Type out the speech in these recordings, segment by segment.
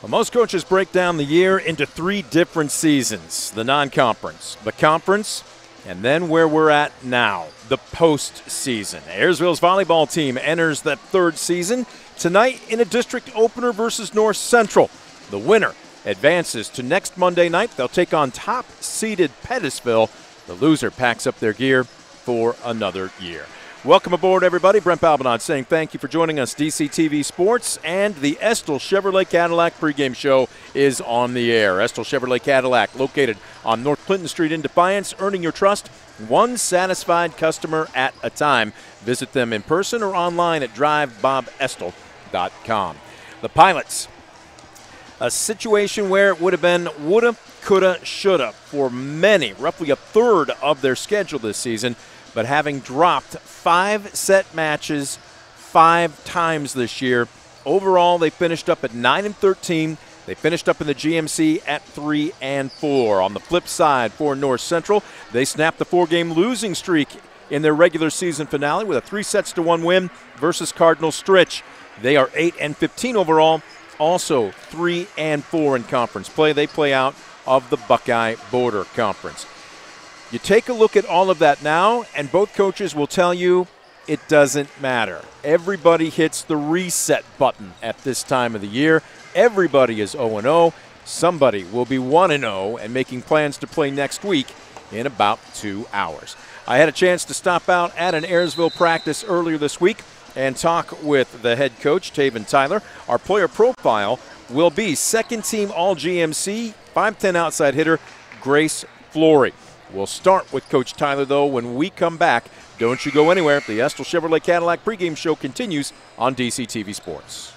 Well, most coaches break down the year into three different seasons: the non-conference, the conference, and then where we're at now, the postseason. Ayersville's volleyball team enters that third season tonight in a district opener versus North Central. The winner advances to next Monday night. They'll take on top-seeded Pettisville. The loser packs up their gear for another year. Welcome aboard, everybody. Brent Palbinod saying thank you for joining us. DCTV Sports and the Estel Chevrolet Cadillac pregame show is on the air. Estel Chevrolet Cadillac, located on North Clinton Street in Defiance, earning your trust one satisfied customer at a time. Visit them in person or online at drivebobestel.com. The Pilots, a situation where it would have been woulda, coulda, shoulda for many, roughly a third of their schedule this season, but having dropped 5 set matches 5 times this year. Overall, they finished up at 9-13. They finished up in the GMC at 3-4. On the flip side for North Central, they snapped the 4-game losing streak in their regular season finale with a 3-1 win versus Cardinal Stritch. They are 8-15 overall, also 3-4 in conference play. They play out of the Buckeye Border Conference. You take a look at all of that now, and both coaches will tell you it doesn't matter. Everybody hits the reset button at this time of the year. Everybody is 0-0. Somebody will be 1-0 and making plans to play next week in about 2 hours. I had a chance to stop out at an Ayersville practice earlier this week and talk with the head coach, Taven Tyler. Our player profile will be second-team All-GMC, 5'10" outside hitter, Grace Flory. We'll start with Coach Tyler, though, when we come back. Don't you go anywhere. The Estel Chevrolet Cadillac pregame show continues on DCTV Sports.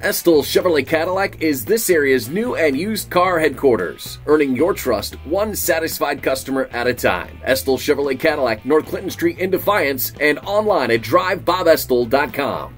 Estel Chevrolet Cadillac is this area's new and used car headquarters, earning your trust one satisfied customer at a time. Estel Chevrolet Cadillac, North Clinton Street in Defiance, and online at drivebobestel.com.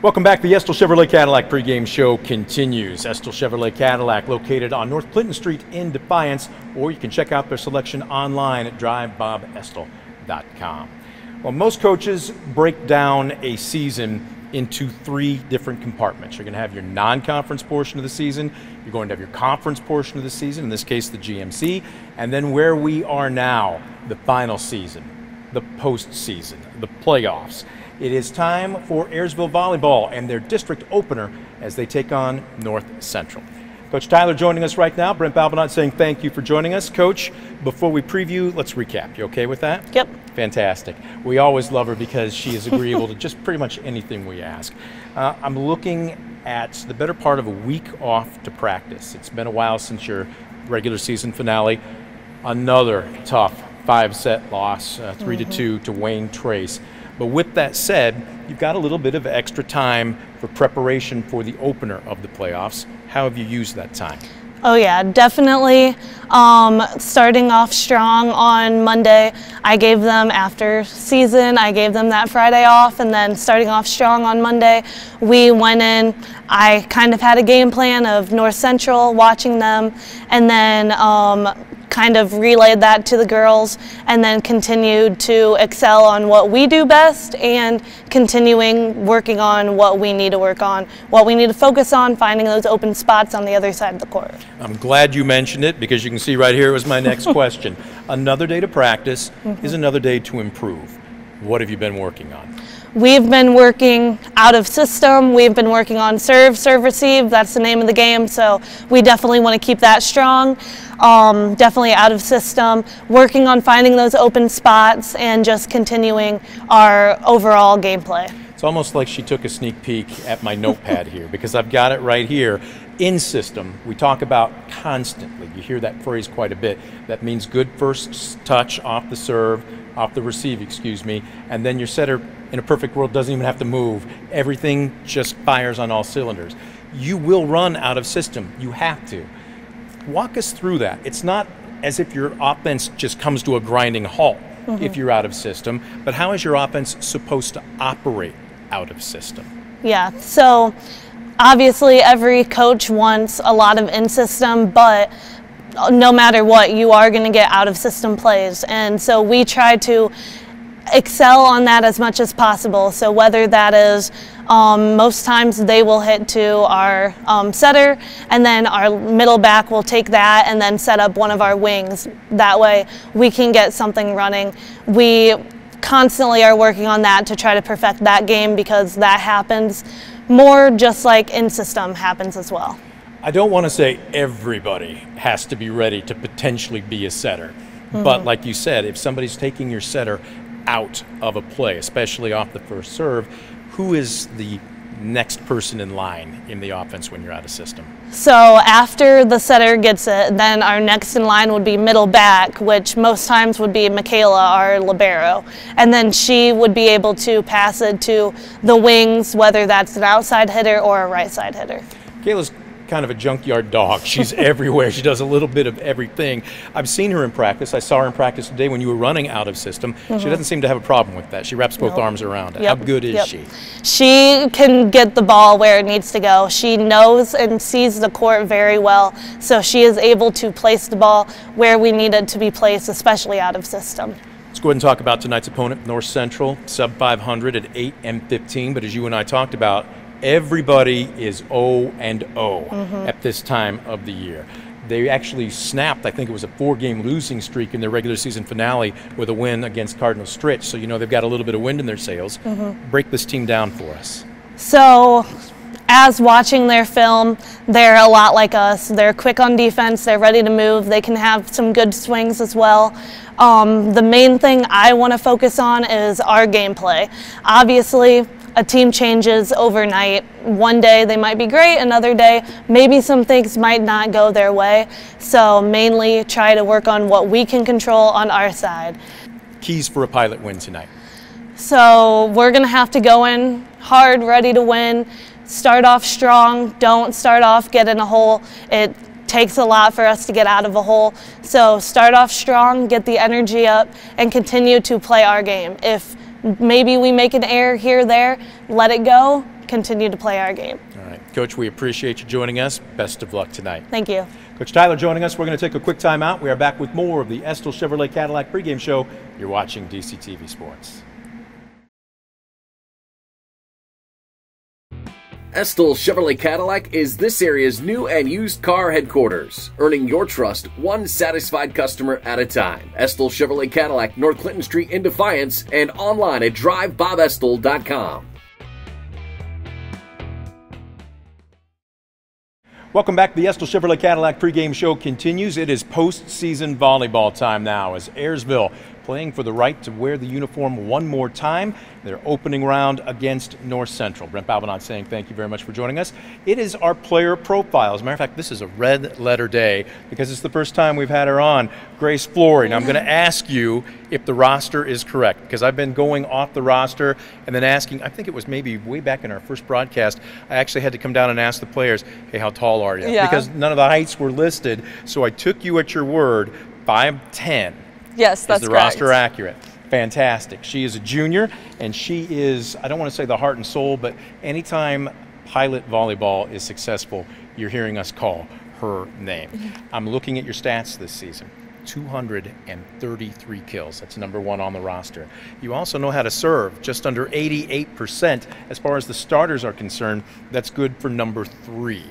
Welcome back. The Estel Chevrolet Cadillac pregame show continues. Estel Chevrolet Cadillac, located on North Clinton Street in Defiance, or you can check out their selection online at drivebobestel.com. Well, most coaches break down a season into 3 different compartments. You're going to have your non-conference portion of the season, you're going to have your conference portion of the season, in this case the GMC, and then where we are now, the final season, the postseason, the playoffs. It is time for Ayersville volleyball and their district opener as they take on North Central. Coach Tyler joining us right now. Brent Palbinod saying thank you for joining us. Coach, before we preview, let's recap. You okay with that? Yep. Fantastic. We always love her because she is agreeable to just pretty much anything we ask. I'm looking at the better part of a week off to practice. It's been a while since your regular season finale. Another tough 5-set loss, 3-2 to Wayne Trace. But with that said, you've got a little bit of extra time for preparation for the opener of the playoffs. How have you used that time? Oh yeah, definitely. Starting off strong on Monday, I gave them after season, I gave them that Friday off, and then starting off strong on Monday, we went in, I kind of had a game plan of North Central, watching them, and then kind of relayed that to the girls, and then continued to excel on what we do best and continuing working on what we need to work on, what we need to focus on, finding those open spots on the other side of the court. I'm glad you mentioned it, because you can see right here was my next question. Another day to practice is another day to improve. What have you been working on? We've been working out of system. We've been working on serve, serve, receive. That's the name of the game, so we definitely want to keep that strong. Definitely out of system, working on finding those open spots and just continuing our overall gameplay. It's almost like she took a sneak peek at my notepad here, because I've got it right here. In system, we talk about constantly. You hear that phrase quite a bit. That means good first touch off the serve, off the receive, excuse me, and then your setter in a perfect world doesn't even have to move. Everything just fires on all cylinders. You will run out of system. You have to. Walk us through that. It's not as if your offense just comes to a grinding halt if you're out of system, but how is your offense supposed to operate out of system? Yeah, so obviously every coach wants a lot of in-system, but no matter what, you are going to get out-of-system plays. And so we try to excel on that as much as possible. So whether that is most times they will hit to our setter, and then our middle back will take that and then set up one of our wings. That way we can get something running. We constantly are working on that to try to perfect that game, because that happens more just like in system happens as well. I don't want to say everybody has to be ready to potentially be a setter, but like you said, if somebody's taking your setter out of a play, especially off the first serve, who is the next person in line in the offense when you're out of system? So after the setter gets it, then our next in line would be middle back, which most times would be Michaela, our libero, and then she would be able to pass it to the wings, whether that's an outside hitter or a right side hitter. Michaela's kind of a junkyard dog. She's everywhere. She does a little bit of everything. I've seen her in practice. I saw her in practice today when you were running out of system. She doesn't seem to have a problem with that. She wraps both arms around it. How good is she? She can get the ball where it needs to go. She knows and sees the court very well, so she is able to place the ball where we need it to be placed, especially out of system. Let's go ahead and talk about tonight's opponent, North Central, sub 500 at 8-15, but as you and I talked about, everybody is 0-0 at this time of the year. They actually snapped, I think it was a 4-game losing streak in their regular season finale with a win against Cardinal Stritch. So, you know, they've got a little bit of wind in their sails. Break this team down for us. So, as watching their film, they're a lot like us. They're quick on defense, they're ready to move, they can have some good swings as well. The main thing I want to focus on is our gameplay. Obviously, a team changes overnight. One day they might be great, another day maybe some things might not go their way. So mainly try to work on what we can control on our side. Keys for a pilot win tonight. So we're gonna have to go in hard, ready to win, start off strong, don't start off get in a hole. It takes a lot for us to get out of a hole. So start off strong, get the energy up, and continue to play our game. If maybe we make an error here or there, let it go, continue to play our game. All right, Coach, we appreciate you joining us. Best of luck tonight. Thank you. Coach Tyler joining us. We're going to take a quick time out. We are back with more of the Estel Chevrolet Cadillac pregame show. You're watching DCTV Sports. Estel Chevrolet Cadillac is this area's new and used car headquarters, earning your trust one satisfied customer at a time. Estel Chevrolet Cadillac, North Clinton Street in Defiance, and online at drivebobestel.com. Welcome back. The Estel Chevrolet Cadillac pregame show continues. It is postseason volleyball time now as Ayersville playing for the right to wear the uniform one more time. Their opening round against North Central. Brent Palbinod saying thank you very much for joining us. It is our player profile. As a matter of fact, this is a red letter day because it's the first time we've had her on. Grace Flory. Now I'm going to ask you if the roster is correct, because I've been going off the roster and then asking, I think it was maybe way back in our first broadcast, I actually had to come down and ask the players, hey, how tall are you? Yeah. Because none of the heights were listed, so I took you at your word, 5'10". Yes, that's correct. Is the roster accurate? Fantastic. She is a junior, and she is, I don't want to say the heart and soul, but anytime Pilot Volleyball is successful, you're hearing us call her name. I'm looking at your stats this season. 233 kills. That's number one on the roster. You also know how to serve, just under 88%. As far as the starters are concerned, that's good for number three.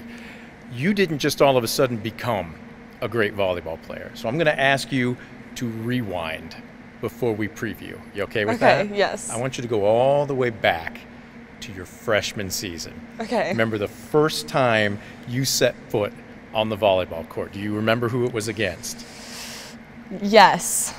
You didn't just all of a sudden become a great volleyball player. So I'm going to ask you to rewind before we preview. You okay with that? Okay, yes. I want you to go all the way back to your freshman season. Okay. Remember the first time you set foot on the volleyball court. Do you remember who it was against? Yes.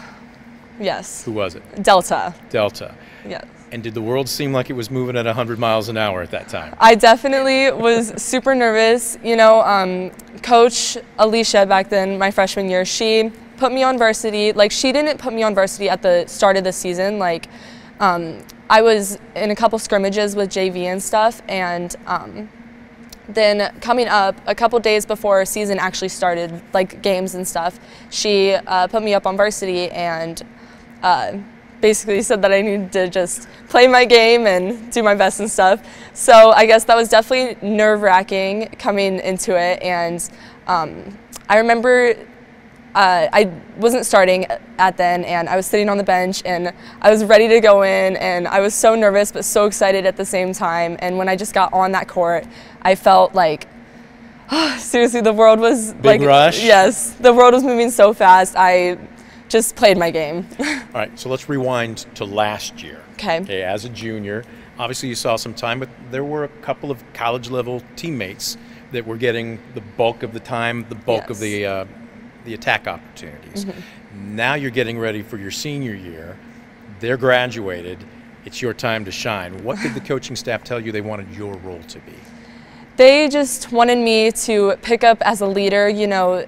Yes. Who was it? Delta. Delta. Yes. And did the world seem like it was moving at 100 miles an hour at that time? I definitely was super nervous. You know, Coach Alicia back then, my freshman year, she put me on varsity. Like, she didn't put me on varsity at the start of the season. Like, I was in a couple scrimmages with JV and stuff, and then coming up a couple days before season actually started, like games and stuff, she put me up on varsity and basically said that I needed to just play my game and do my best and stuff. So I guess that was definitely nerve-wracking coming into it. And I remember I wasn't starting at then, and I was sitting on the bench, and I was ready to go in, and I was so nervous but so excited at the same time. And when I just got on that court, I felt like, oh, seriously, the world was like, big rush. Yes, the world was moving so fast. I just played my game. All right, so let's rewind to last year. Okay. Okay, as a junior, obviously you saw some time, but there were a couple of college-level teammates that were getting the bulk of the time, the bulk yes. of the attack opportunities. Mm-hmm. Now you're getting ready for your senior year. They're graduated. It's your time to shine. What did the coaching staff tell you they wanted your role to be? They just wanted me to pick up as a leader. You know,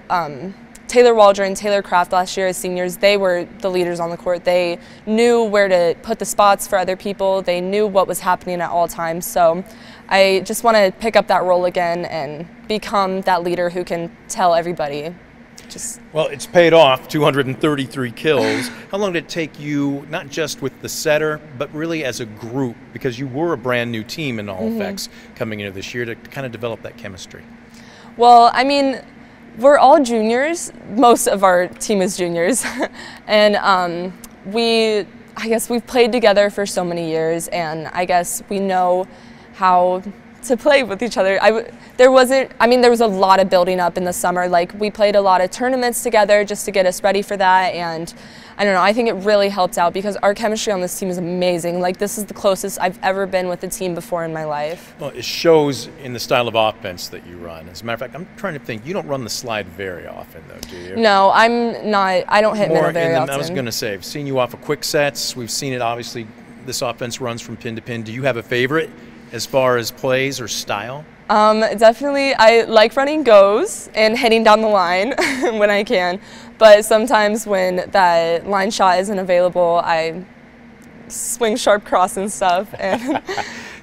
Taylor Waldron, Taylor Kraft last year as seniors, they were the leaders on the court. They knew where to put the spots for other people. They knew what was happening at all times. So I just want to pick up that role again and become that leader who can tell everybody. Just well, it's paid off, 233 kills. How long did it take you, not just with the setter, but really as a group, because you were a brand new team in all mm-hmm. effects coming into this year, to kind of develop that chemistry? Well, I mean, we're all juniors. Most of our team is juniors. And I guess we've played together for so many years, and I guess we know how to play with each other. I mean, there was a lot of building up in the summer. Like, we played a lot of tournaments together just to get us ready for that. And I don't know, I think it really helped out because our chemistry on this team is amazing. Like, this is the closest I've ever been with a team before in my life. Well, it shows in the style of offense that you run. As a matter of fact, I'm trying to think, you don't run the slide very often though, do you? No, I'm not. I don't hit middle very often. I was going to say, I've seen you off of quick sets. We've seen it, obviously, this offense runs from pin to pin. Do you have a favorite as far as plays or style? Definitely, I like running goes and heading down the line when I can, but sometimes when that line shot isn't available, I swing sharp cross and stuff. And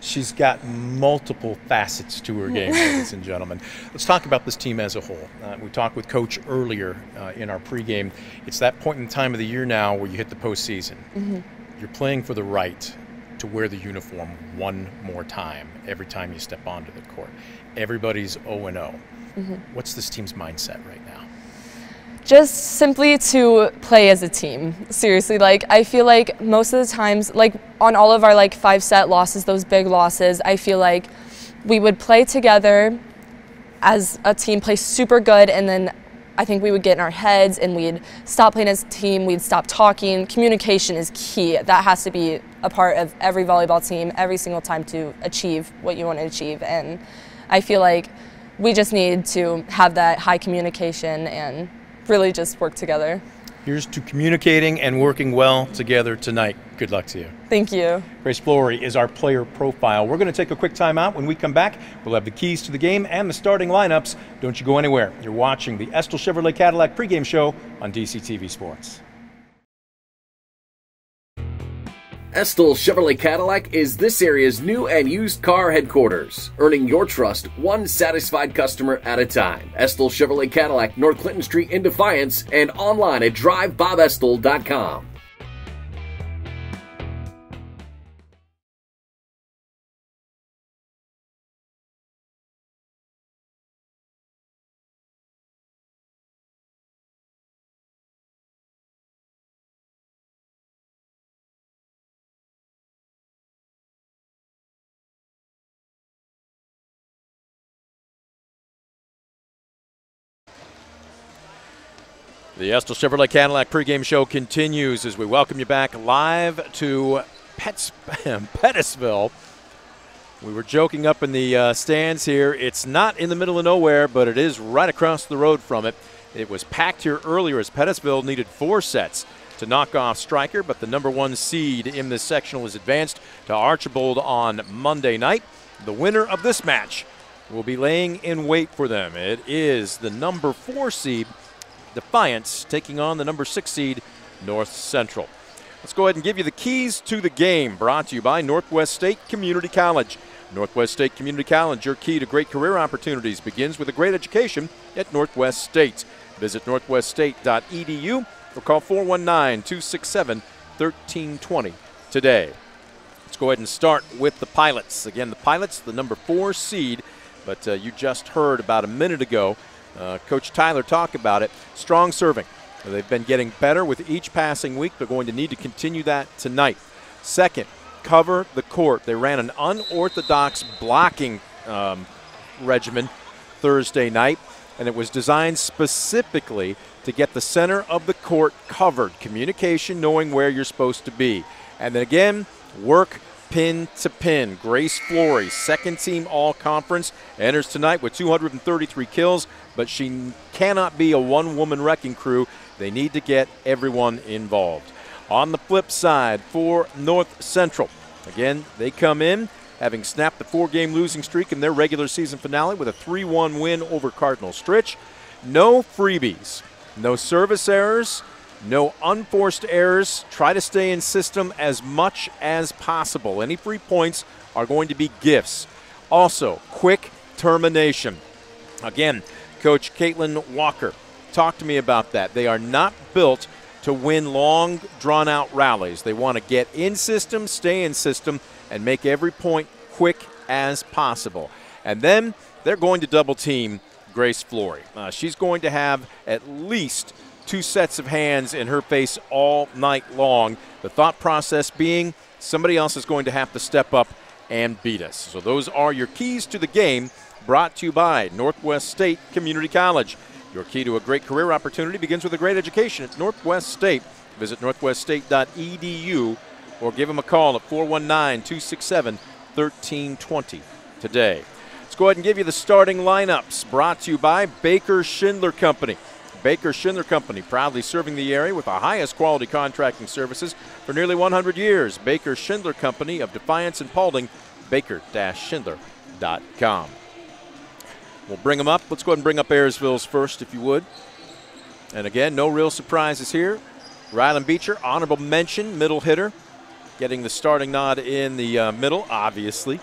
she's got multiple facets to her game, ladies and gentlemen. Let's talk about this team as a whole. We talked with Coach earlier in our pregame. It's that point in time of the year now where you hit the postseason. Mm-hmm. You're playing for the right to wear the uniform one more time every time you step onto the court. Everybody's 0-0. Mm-hmm. What's this team's mindset right now? Just simply to play as a team. Seriously, like, I feel like most of the times, like on all of our like 5-set losses, those big losses, I feel like we would play together as a team, play super good, and then I think we would get in our heads and we'd stop playing as a team, we'd stop talking. Communication is key. That has to be a part of every volleyball team every single time to achieve what you want to achieve. And I feel like we just need to have that high communication and really just work together. Here's to communicating and working well together tonight. Good luck to you. Thank you. Grace Flory is our player profile. We're going to take a quick time out. When we come back, we'll have the keys to the game and the starting lineups. Don't you go anywhere. You're watching the Estel Chevrolet Cadillac pregame show on DCTV Sports. Estel Chevrolet Cadillac is this area's new and used car headquarters, earning your trust one satisfied customer at a time. Estel Chevrolet Cadillac, North Clinton Street in Defiance, and online at drivebobestel.com. The Estel Chevrolet Cadillac pregame show continues as we welcome you back live to Pettisville. We were joking up in the stands here. It's not in the middle of nowhere, but it is right across the road from it. It was packed here earlier as Pettisville needed 4 sets to knock off Stryker, but the #1 seed in this sectional is advanced to Archbold on Monday night. The winner of this match will be laying in wait for them. It is the #4 seed, Defiance, taking on the #6 seed, North Central. Let's go ahead and give you the keys to the game, brought to you by Northwest State Community College. Northwest State Community College, your key to great career opportunities, begins with a great education at Northwest State. Visit northweststate.edu or call 419-267-1320 today. Let's go ahead and start with the Pilots. Again, the Pilots, the #4 seed, but you just heard about a minute ago Coach Tyler talk about it. Strong serving. They've been getting better with each passing week. They're going to need to continue that tonight. Second, cover the court. They ran an unorthodox blocking regimen Thursday night, and it was designed specifically to get the center of the court covered. Communication, knowing where you're supposed to be. And then again, work pin to pin. Grace Flory, second team all-conference, enters tonight with 233 kills, but she cannot be a one-woman wrecking crew. They need to get everyone involved. On the flip side for North Central, again, they come in having snapped the 4-game losing streak in their regular season finale with a 3-1 win over Cardinal Stritch. No freebies, no service errors, no unforced errors. Try to stay in system as much as possible. Any free points are going to be gifts. Also, quick termination. Again, Coach Kaitlyn Walker talked to me about that. They are not built to win long, drawn-out rallies. They want to get in system, stay in system, and make every point quick as possible. And then they're going to double-team Grace Flory. She's going to have at least 2 sets of hands in her face all night long. The thought process being somebody else is going to have to step up and beat us. So those are your keys to the game, brought to you by Northwest State Community College. Your key to a great career opportunity begins with a great education at Northwest State. Visit northweststate.edu or give them a call at 419-267-1320 today. Let's go ahead and give you the starting lineups, brought to you by Baker Schindler Company. Baker Schindler Company, proudly serving the area with the highest quality contracting services for nearly 100 years. Baker Schindler Company of Defiance and Paulding, baker-schindler.com. We'll bring them up. Let's go ahead and bring up Ayersville's first, if you would. And again, no real surprises here. Ryland Beecher, honorable mention, middle hitter, getting the starting nod in the middle, obviously.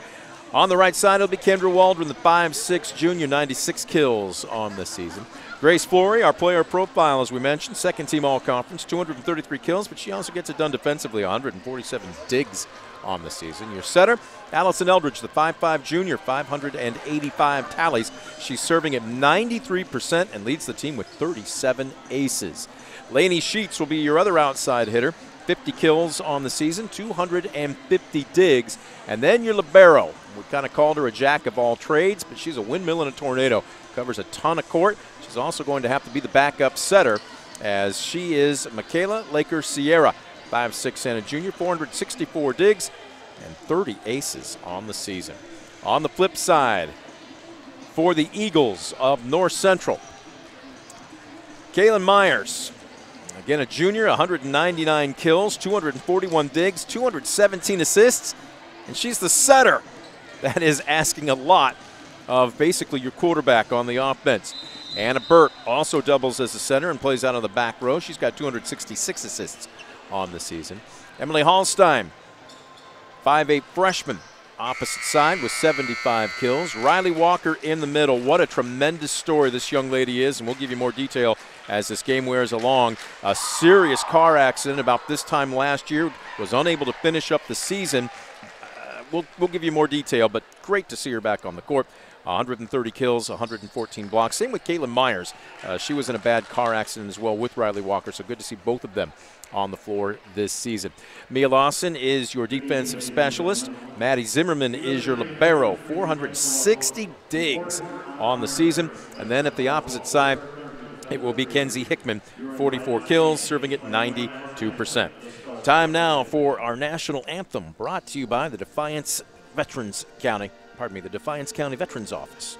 On the right side, it'll be Kendra Waldron, the 5'6" junior, 96 kills on the season. Grace Flory, our player profile, as we mentioned, second team all-conference, 233 kills, but she also gets it done defensively, 147 digs on the season. Your setter, Allison Eldridge, the 5'5" junior, 585 tallies. She's serving at 93% and leads the team with 37 aces. Lainey Sheets will be your other outside hitter, 50 kills on the season, 250 digs. And then your libero. We kind of called her a jack of all trades, but she's a windmill in a tornado. Covers a ton of court. She's also going to have to be the backup setter, as she is Michaela Laker-Sierra, 5'6" and a junior, 464 digs and 30 aces on the season. On the flip side, for the Eagles of North Central, Kaylin Myers, Again, a junior, 199 kills, 241 digs, 217 assists, and she's the setter. That is asking a lot of basically your quarterback on the offense. Anna Burt also doubles as a center and plays out on the back row. She's got 266 assists on the season. Emily Holstein, 5'8" freshman, opposite side with 75 kills. Riley Walker in the middle. What a tremendous story this young lady is, and we'll give you more detail as this game wears along. A serious car accident about this time last year, was unable to finish up the season. We'll give you more detail, but great to see her back on the court. 130 kills, 114 blocks. Same with Kaylin Myers. She was in a bad car accident as well with Riley Walker, so good to see both of them on the floor this season. Mia Lawson is your defensive specialist. Maddie Zimmerman is your libero. 460 digs on the season. And then at the opposite side, it will be Kenzie Hickman. 44 kills, serving at 92%. Time now for our national anthem, brought to you by the Defiance County Veterans Office.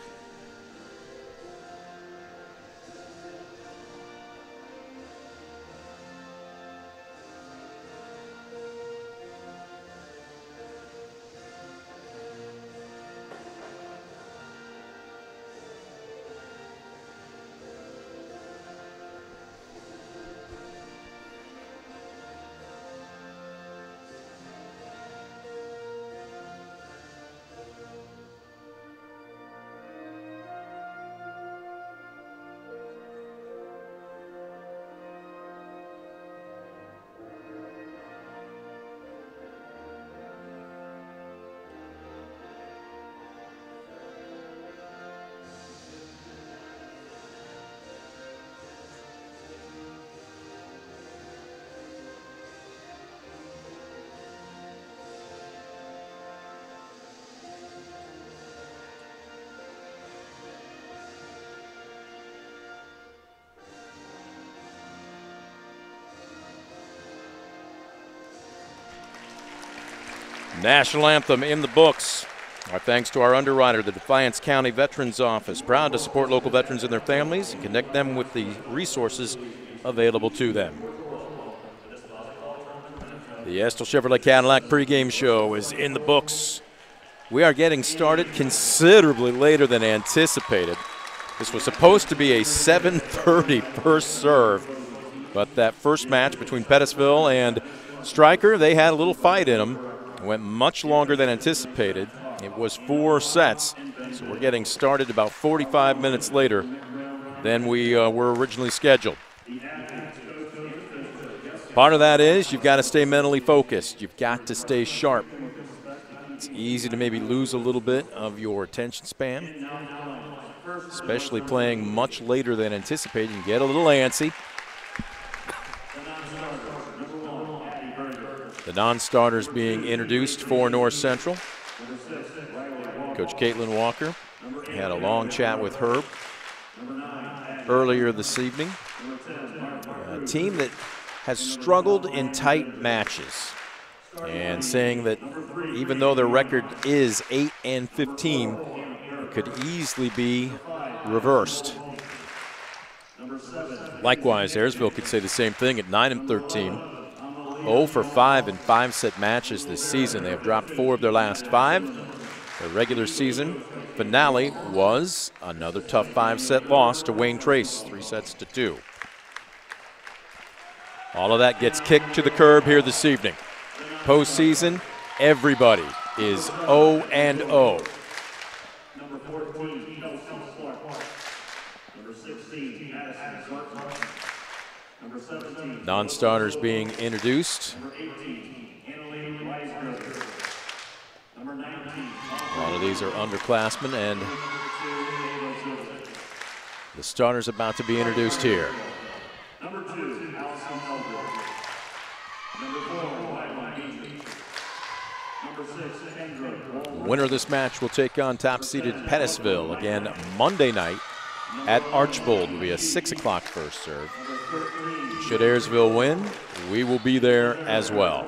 National anthem in the books. Our thanks to our underwriter, the Defiance County Veterans Office, proud to support local veterans and their families and connect them with the resources available to them. The Estel Chevrolet Cadillac pregame show is in the books. We are getting started considerably later than anticipated. This was supposed to be a 7:30 first serve, but that first match between Pettisville and Stryker, they had a little fight in them. Went much longer than anticipated. It was 4 sets, so we're getting started about 45 minutes later than we were originally scheduled. Part of that is you've got to stay mentally focused. You've got to stay sharp. It's easy to maybe lose a little bit of your attention span, especially playing much later than anticipated. You can get a little antsy. The non-starters being introduced for North Central. Coach Kaitlyn Walker had a long chat with her earlier this evening. A team that has struggled in tight matches, and saying that even though their record is 8-15, it could easily be reversed. Likewise, Ayersville could say the same thing at 9-13. 0 for 5 in 5-set matches this season. They have dropped 4 of their last 5. Their regular season finale was another tough 5-set loss to Wayne Trace, 3-2. All of that gets kicked to the curb here this evening. Postseason, everybody is 0-0. Number 14, Kelsey Clark. Number 16, Addison Zartman. Non-starters being introduced. A lot of these are underclassmen, and the starters about to be introduced here. Number 2, Allison Eldridge. Number 4, Ryland Beecher. Number 6, Kendra Waldron. The winner of this match will take on top-seeded Pettisville again Monday night at Archbold. Will be a 6 o'clock first serve. Should Ayersville win, we will be there as well.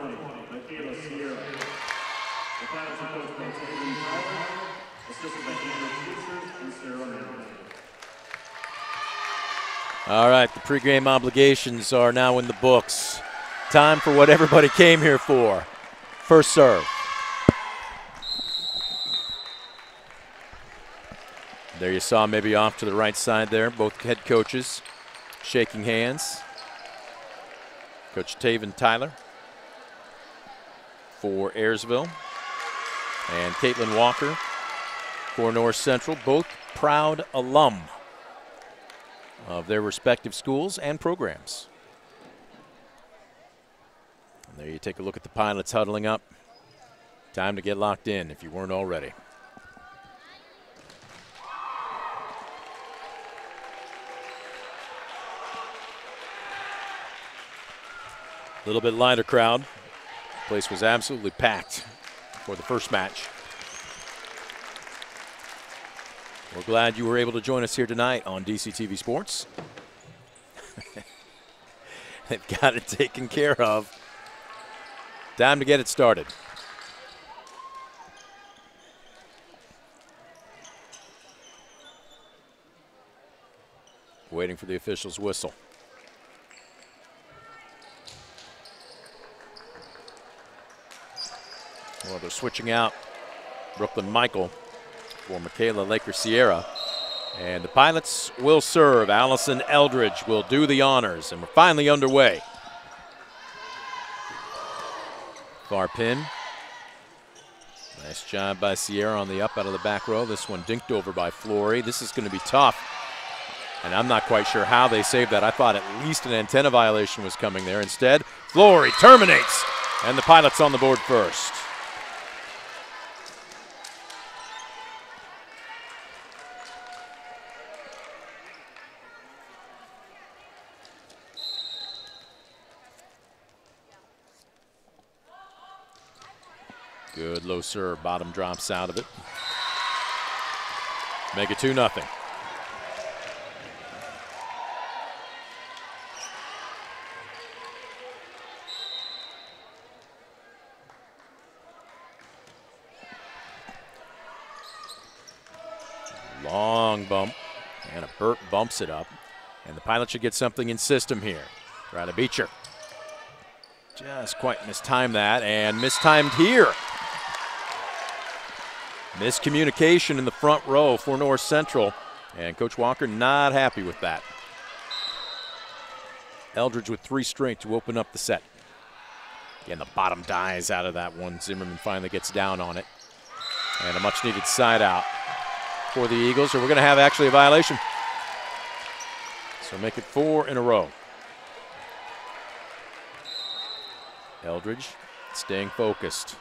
All right, the pregame obligations are now in the books. Time for what everybody came here for. First serve. There you saw maybe off to the right side there, both head coaches shaking hands. Coach Taven Tyler for Ayersville and Kaitlyn Walker for North Central, both proud alum of their respective schools and programs. And there you take a look at the pilots huddling up. Time to get locked in if you weren't already. A little bit lighter crowd. The place was absolutely packed for the first match. We're glad you were able to join us here tonight on DCTV Sports. They've got it taken care of. Time to get it started. Waiting for the official's whistle. Well, they're switching out Brooklyn Michael for Michaela Laker-Sierra. And the pilots will serve. Allison Eldridge will do the honors. And we're finally underway. Far pin. Nice job by Sierra on the up out of the back row. This one dinked over by Flory. This is going to be tough. And I'm not quite sure how they saved that. I thought at least an antenna violation was coming there. Instead, Flory terminates. And the pilots on the board first. Good low serve, bottom drops out of it. Make it 2-0. Long bump, and Anna Burt bumps it up. And the pilot should get something in system here. Ryland Beecher. Just quite mistimed that, and mistimed here. Miscommunication in the front row for North Central, and Coach Walker not happy with that. Eldridge with three straight to open up the set. Again, the bottom dies out of that one. Zimmerman finally gets down on it. And a much-needed side out for the Eagles, or we're going to have actually a violation. So make it 4 in a row. Eldridge staying focused.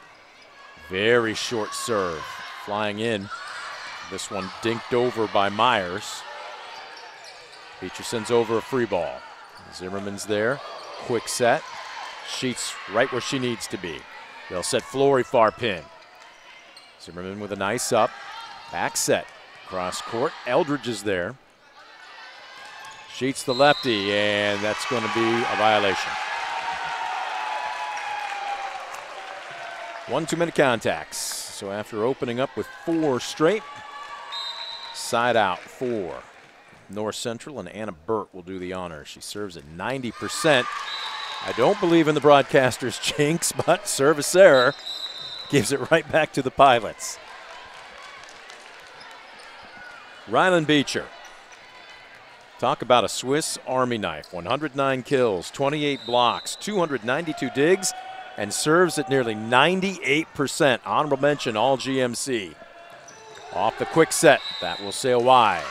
Very short serve. Flying in. This one dinked over by Myers. Beecher sends over a free ball. Zimmerman's there. Quick set. Sheets right where she needs to be. They'll set Flory far pin. Zimmerman with a nice up. Back set. Cross court. Eldridge is there. Sheets the lefty, and that's going to be a violation. One too many contacts. So after opening up with 4 straight, side out 4. North Central, and Anna Burt will do the honor. She serves at 90%. I don't believe in the broadcaster's jinx, but service error gives it right back to the pilots. Ryland Beecher. Talk about a Swiss Army knife. 109 kills, 28 blocks, 292 digs, and serves at nearly 98%. Honorable mention, all GMC. Off the quick set, that will sail wide.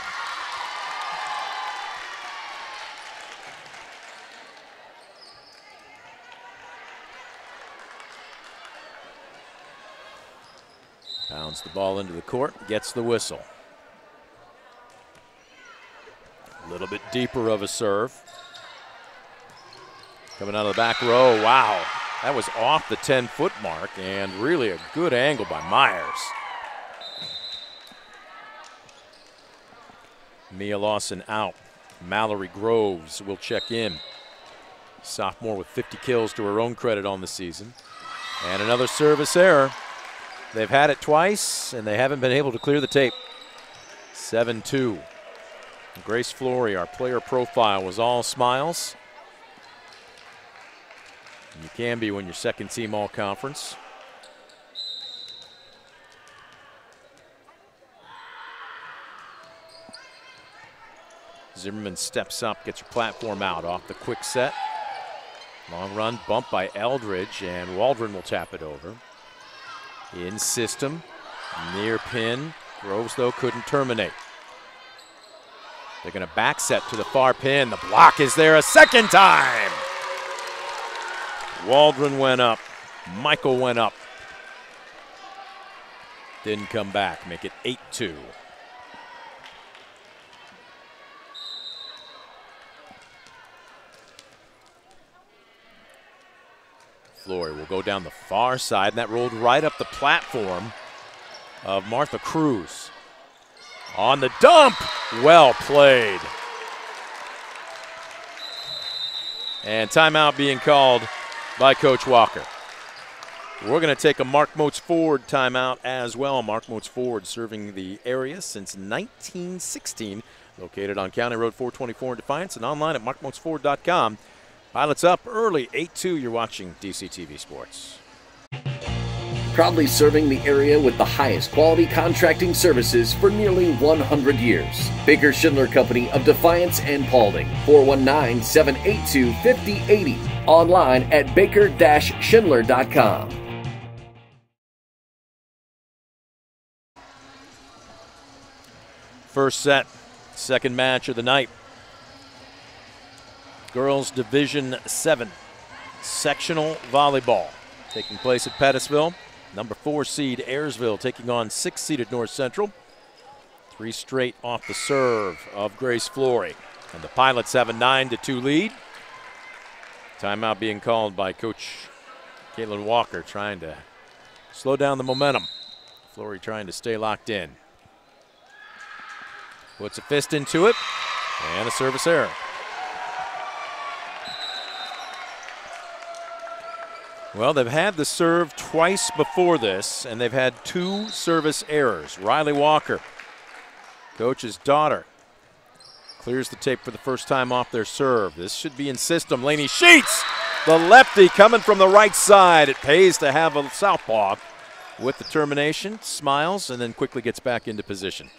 Pounds the ball into the court, gets the whistle. A little bit deeper of a serve. Coming out of the back row, wow. That was off the 10-foot mark, and really a good angle by Myers. Mia Lawson out. Mallory Groves will check in. Sophomore with 50 kills to her own credit on the season. And another service error. They've had it twice, and they haven't been able to clear the tape. 7-2. Grace Flory, our player profile, was all smiles. You can be when you're second team all-conference. Zimmerman steps up, gets her platform out off the quick set. Long run, bump by Eldridge, and Waldron will tap it over. In system, near pin. Groves, though, couldn't terminate. They're going to back set to the far pin. The block is there a second time. Waldron went up. Michael went up. Didn't come back. Make it 8-2. Flory will go down the far side, and that rolled right up the platform of Martha Cruz. On the dump, well played. And timeout being called by Coach Walker. We're going to take a Mark Motes Ford timeout as well. Mark Motes Ford serving the area since 1916, located on County Road 424 in Defiance and online at markmotesford.com. Pilots up early, 8-2, you're watching DCTV Sports. Proudly serving the area with the highest quality contracting services for nearly 100 years. Baker Schindler Company of Defiance and Paulding, 419-782-5080, online at baker-schindler.com. First set, second match of the night. Girls Division 7 sectional volleyball taking place at Pettisville. Number 4 seed Ayersville taking on 6 seeded North Central. 3 straight off the serve of Grace Flory. And the Pilots have a 9-2 lead. Timeout being called by Coach Kaitlyn Walker, trying to slow down the momentum. Flory trying to stay locked in. Puts a fist into it and a service error. Well, they've had the serve twice before this, and they've had 2 service errors. Riley Walker, coach's daughter, clears the tape for the first time off their serve. This should be in system. Lainey Sheets, the lefty coming from the right side. It pays to have a southpaw with the termination, smiles, and then quickly gets back into position.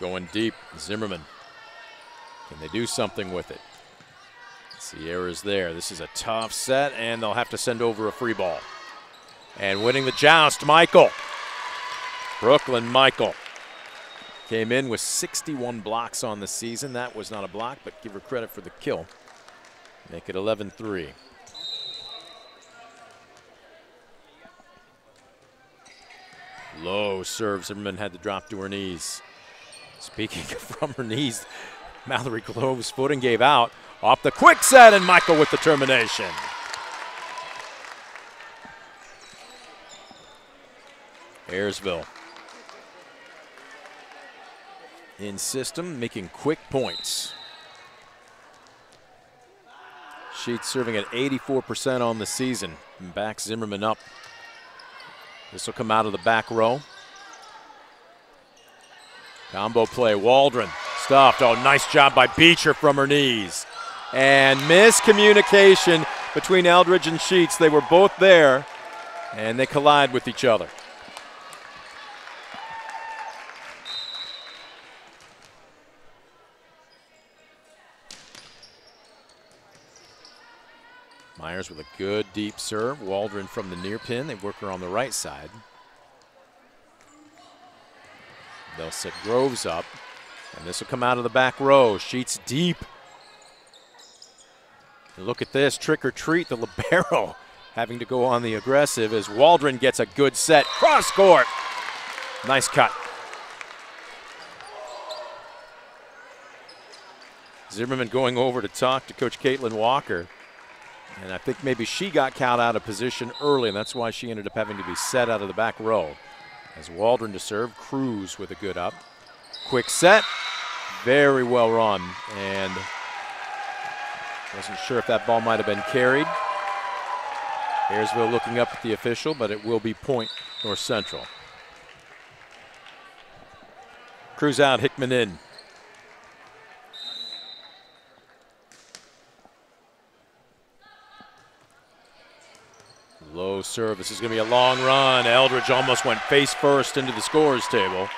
Going deep, Zimmerman. Can they do something with it? Sierra's there. This is a tough set, and they'll have to send over a free ball. And winning the joust, Michael. Brooklyn Michael came in with 61 blocks on the season. That was not a block, but give her credit for the kill. Make it 11-3. Low serve. Zimmerman had to drop to her knees. Speaking from her knees, Mallory Groves' footing gave out off the quick set, and Michael with the termination. Ayersville in system, making quick points. Sheets serving at 84% on the season, and backs Zimmerman up. This will come out of the back row. Combo play, Waldron stuffed. Oh, nice job by Beecher from her knees. And miscommunication between Eldridge and Sheets. They were both there, and they collide with each other. Myers with a good deep serve. Waldron from the near pin. They work her on the right side. They'll set Groves up, and this will come out of the back row. Sheets deep. And look at this, trick or treat, the libero having to go on the aggressive as Waldron gets a good set. Cross court. Nice cut. Zimmerman going over to talk to Coach Kaitlyn Walker, and I think maybe she got caught out of position early, and that's why she ended up having to be set out of the back row. As Waldron to serve, Cruz with a good up. Quick set, very well run, and wasn't sure if that ball might have been carried. Ayersville looking up at the official, but it will be point North Central. Cruz out, Hickman in. Low serve, this is gonna be a long run. Eldridge almost went face first into the scorers table.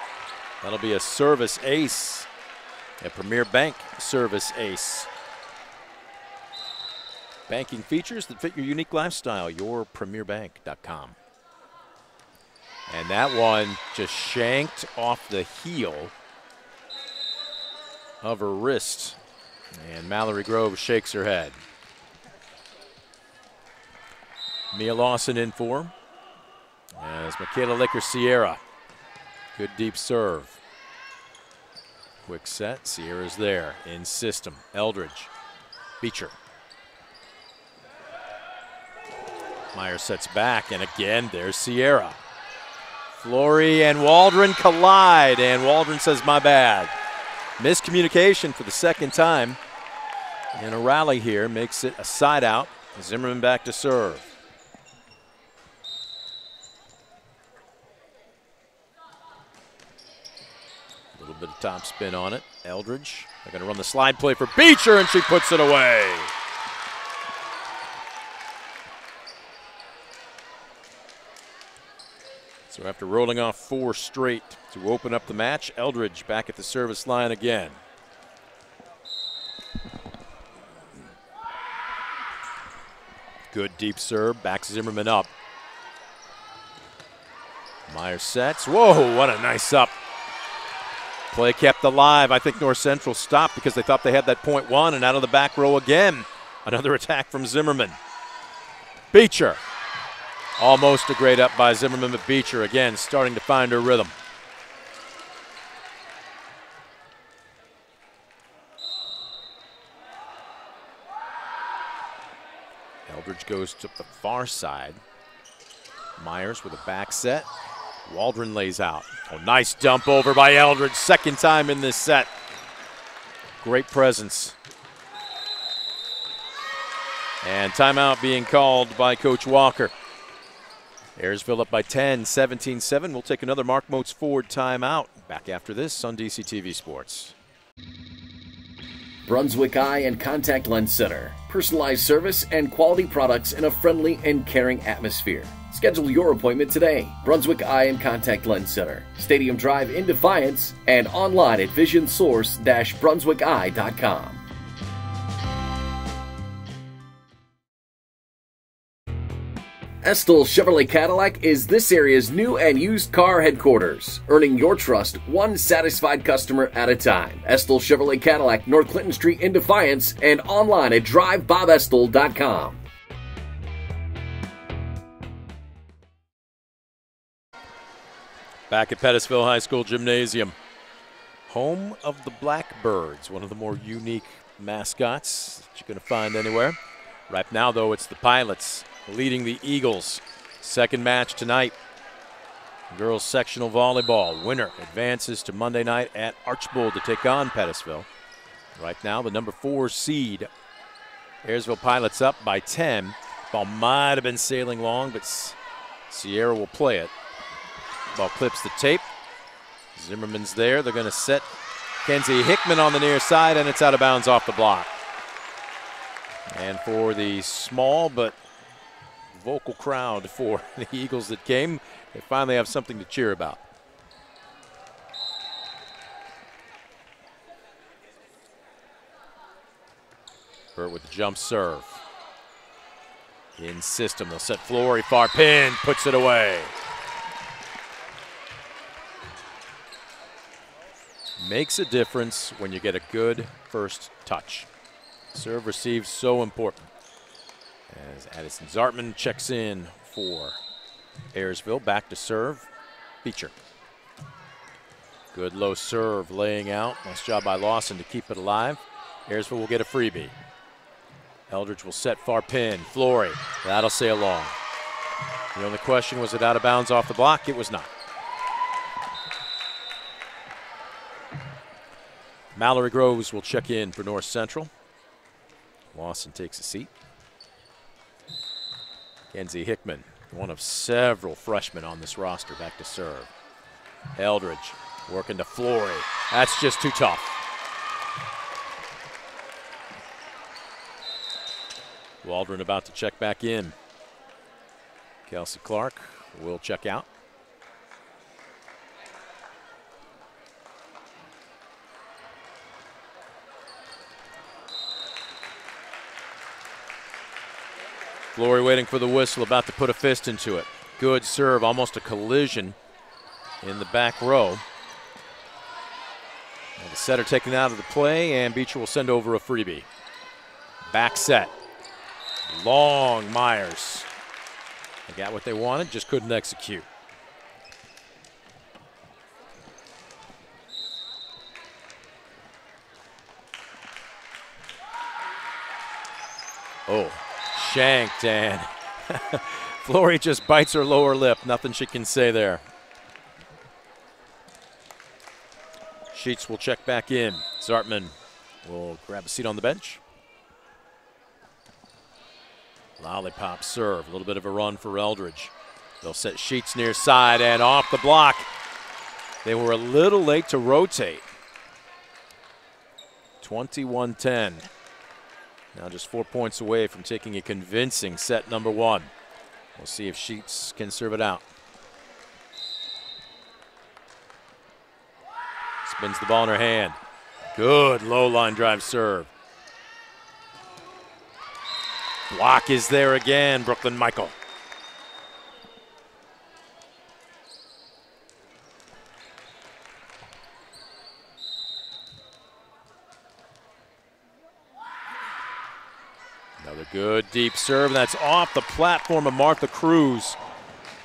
That'll be a service ace, a Premier Bank service ace. Banking features that fit your unique lifestyle, yourpremierbank.com. And that one just shanked off the heel of her wrist. And Mallory Groves shakes her head. Mia Lawson in for, as Michaela Laker-Sierra. Good deep serve. Quick set, Sierra's there, in system. Eldridge, Beecher. Myers sets back, and again, there's Sierra. Flory and Waldron collide, and Waldron says, my bad. Miscommunication for the second time. And a rally here makes it a side out. Zimmerman back to serve. Bit of top spin on it. Eldridge, they're going to run the slide play for Beecher, and she puts it away. So after rolling off four straight to open up the match, Eldridge back at the service line again. Good deep serve, backs Zimmerman up. Myers sets. Whoa, what a nice up. Play kept alive. I think North Central stopped because they thought they had that point one, and out of the back row again. Another attack from Zimmerman. Beecher. Almost a great up by Zimmerman, but Beecher again starting to find her rhythm. Eldridge goes to the far side. Myers with a back set. Waldron lays out. Oh, nice dump over by Eldridge, second time in this set. Great presence. And timeout being called by Coach Walker. Ayersville up by 10, 17-7. We'll take another Mark Motes Ford timeout. Back after this on DCTV Sports. Brunswick Eye and Contact Lens Center. Personalized service and quality products in a friendly and caring atmosphere. Schedule your appointment today. Brunswick Eye and Contact Lens Center, Stadium Drive in Defiance, and online at visionsource-brunswickeye.com. Estel Chevrolet Cadillac is this area's new and used car headquarters, earning your trust one satisfied customer at a time. Estel Chevrolet Cadillac, North Clinton Street in Defiance, and online at drivebobestel.com. Back at Pettisville High School Gymnasium, home of the Blackbirds, one of the more unique mascots that you're going to find anywhere. Right now, though, it's the Pilots leading the Eagles. Second match tonight, girls sectional volleyball. Winner advances to Monday night at Archbold to take on Pettisville. Right now, the number 4 seed. Ayersville Pilots up by 10. Ball might have been sailing long, but Sierra will play it. Ball clips the tape. Zimmerman's there. They're going to set Kenzie Hickman on the near side, and it's out of bounds off the block. And for the small but vocal crowd for the Eagles that came, they finally have something to cheer about. Burt with the jump serve. In system, they'll set Flory, far pin, puts it away. Makes a difference when you get a good first touch. Serve receive so important. As Addison Zartman checks in for Ayersville, back to serve, Beecher. Good low serve, laying out. Nice job by Lawson to keep it alive. Ayersville will get a freebie. Eldridge will set far pin, Flory, that'll sail long. The only question, was it out of bounds off the block? It was not. Mallory Groves will check in for North Central. Lawson takes a seat. Kenzie Hickman, one of several freshmen on this roster, back to serve. Eldridge working to Flory. That's just too tough. Waldron about to check back in. Kelsey Clark will check out. Flory waiting for the whistle, about to put a fist into it. Good serve, almost a collision in the back row. And the setter taken out of the play, and Beecher will send over a freebie. Back set. Long Myers. They got what they wanted, just couldn't execute. Oh, shanked, and Flory just bites her lower lip. Nothing she can say there. Sheets will check back in. Zartman will grab a seat on the bench. Lollipop serve, a little bit of a run for Eldridge. They'll set Sheets near side and off the block. They were a little late to rotate. 21-10. Now just 4 points away from taking a convincing set number one. We'll see if Sheets can serve it out. Spins the ball in her hand. Good low line drive serve. Block is there again, Brooklyn Michael. Another good deep serve, and that's off the platform of Martha Cruz.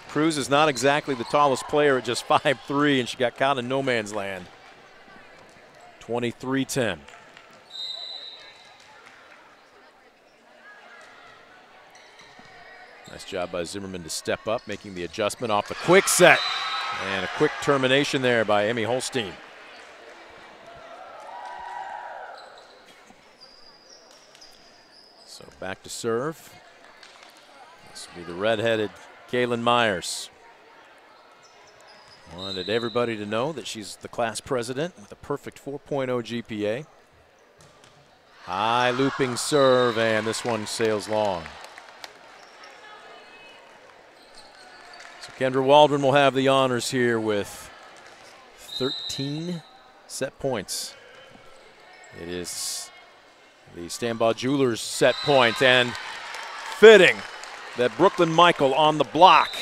Cruz is not exactly the tallest player at just 5'3", and she got caught in no man's land. 23-10. Nice job by Zimmerman to step up, making the adjustment off the quick set. And a quick termination there by Emmy Holstein. So back to serve. This will be the redheaded Kaylin Myers. Wanted everybody to know that she's the class president with a perfect 4.0 GPA. High looping serve, and this one sails long. Kendra Waldron will have the honors here with 13 set points. It is the Stanbaugh Jewelers set point, and fitting that Brooklyn Michael on the block.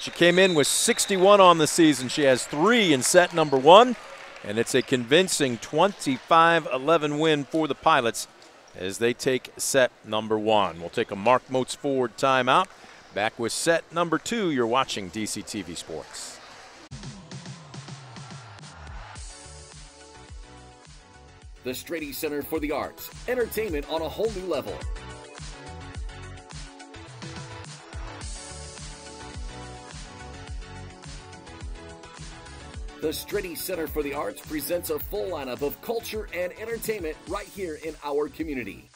She came in with 61 on the season. She has 3 in set number one, and it's a convincing 25-11 win for the Pilots as they take set number one. We'll take a Mark Motes Ford timeout. Back with set number two, you're watching DCTV Sports. The Strady Center for the Arts, entertainment on a whole new level. The Strady Center for the Arts presents a full lineup of culture and entertainment right here in our community.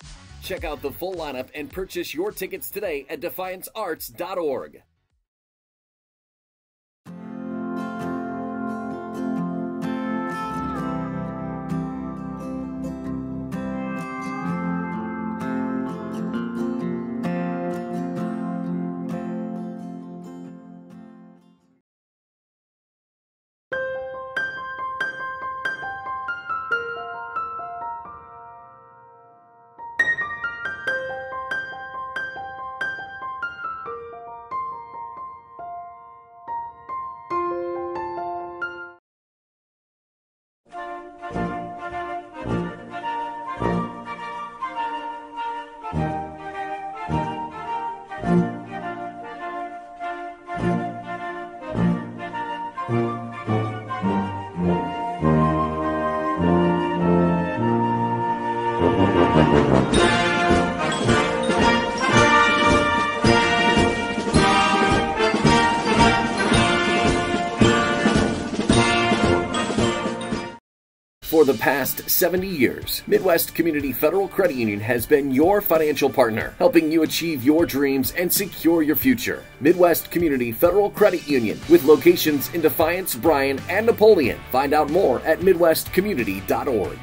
Check out the full lineup and purchase your tickets today at defiancearts.org. For the past 70 years, Midwest Community Federal Credit Union has been your financial partner, helping you achieve your dreams and secure your future. Midwest Community Federal Credit Union, with locations in Defiance, Bryan, and Napoleon. Find out more at midwestcommunity.org.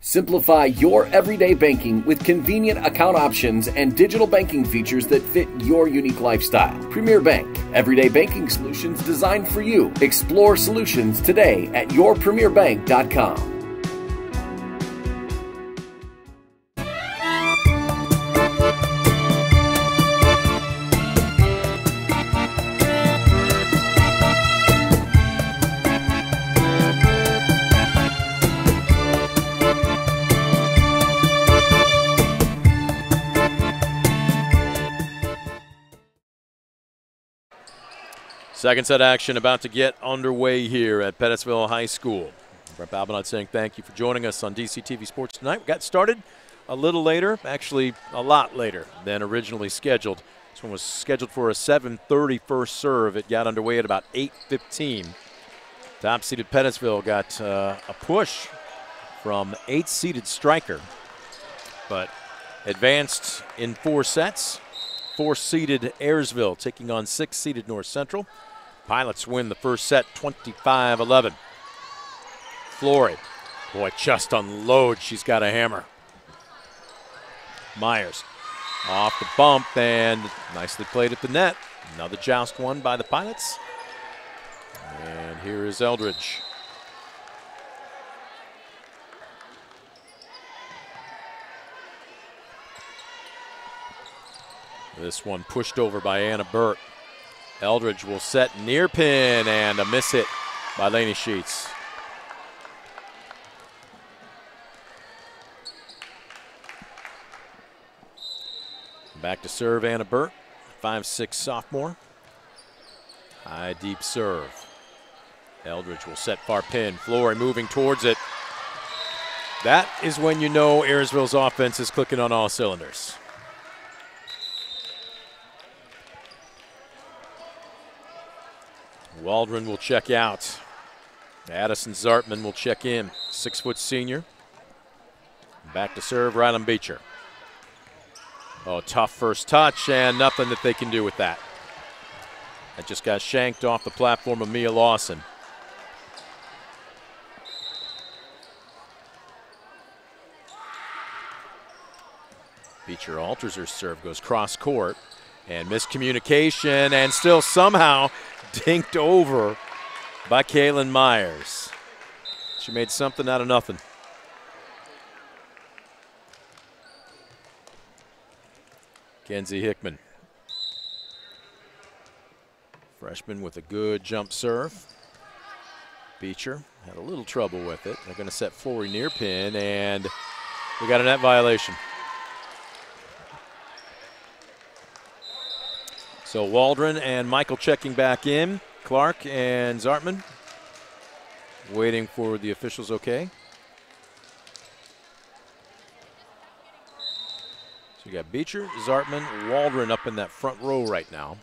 Simplify your everyday banking with convenient account options and digital banking features that fit your unique lifestyle. Premier Bank, everyday banking solutions designed for you. Explore solutions today at yourpremierbank.com. Second set action about to get underway here at Pettisville High School. Brent Palbinod saying thank you for joining us on DCTV Sports tonight. We got started a little later, actually a lot later than originally scheduled. This one was scheduled for a 7:30 first serve. It got underway at about 8:15. Top-seeded Pettisville got a push from 8-seeded Stryker, but advanced in four sets. 4-seeded Ayersville taking on 6-seeded North Central. Pilots win the first set 25-11. Flory, boy, just unload. She's got a hammer. Myers off the bump and nicely played at the net. Another joust won by the Pilots. And here is Eldridge. This one pushed over by Anna Burt. Eldridge will set near pin and a miss hit by Lainey Sheets. Back to serve Anna Burt, 5'6" sophomore. High deep serve. Eldridge will set far pin. Flory moving towards it. That is when you know Ayersville's offense is clicking on all cylinders. Waldron will check out. Addison Zartman will check in. 6-foot senior. Back to serve, Ryland Beecher. Oh, tough first touch, and nothing that they can do with that. That just got shanked off the platform of Mia Lawson. Beecher alters her serve, goes cross court, and miscommunication, and still somehow dinked over by Kaylin Myers. She made something out of nothing. Kenzie Hickman. Freshman with a good jump serve. Beecher had a little trouble with it. They're going to set Flory near pin, and we got a net violation. So Waldron and Michael checking back in. Clark and Zartman waiting for the officials, okay. So you got Beecher, Zartman, Waldron up in that front row right now.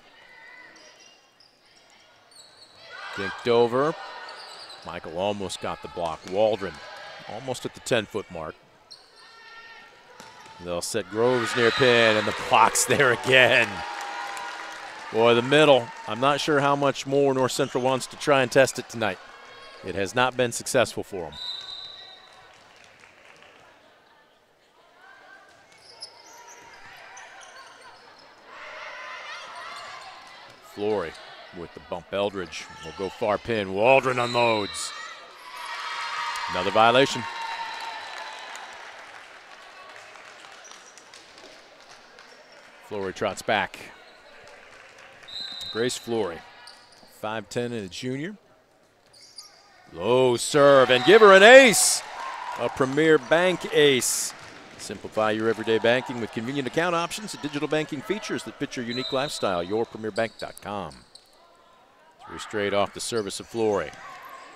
Dinked over. Michael almost got the block. Waldron almost at the 10-foot mark. They'll set Groves near pin, and the block's there again. Boy, the middle, I'm not sure how much more North Central wants to try and test it tonight. It has not been successful for them. Flory with the bump. Eldridge will go far pin. Waldron unloads. Another violation. Flory trots back. Grace Flory, 5'10" and a junior. Low serve, and give her an ace, a Premier Bank ace. Simplify your everyday banking with convenient account options and digital banking features that fit your unique lifestyle. Yourpremierbank.com. Three straight off the service of Flory.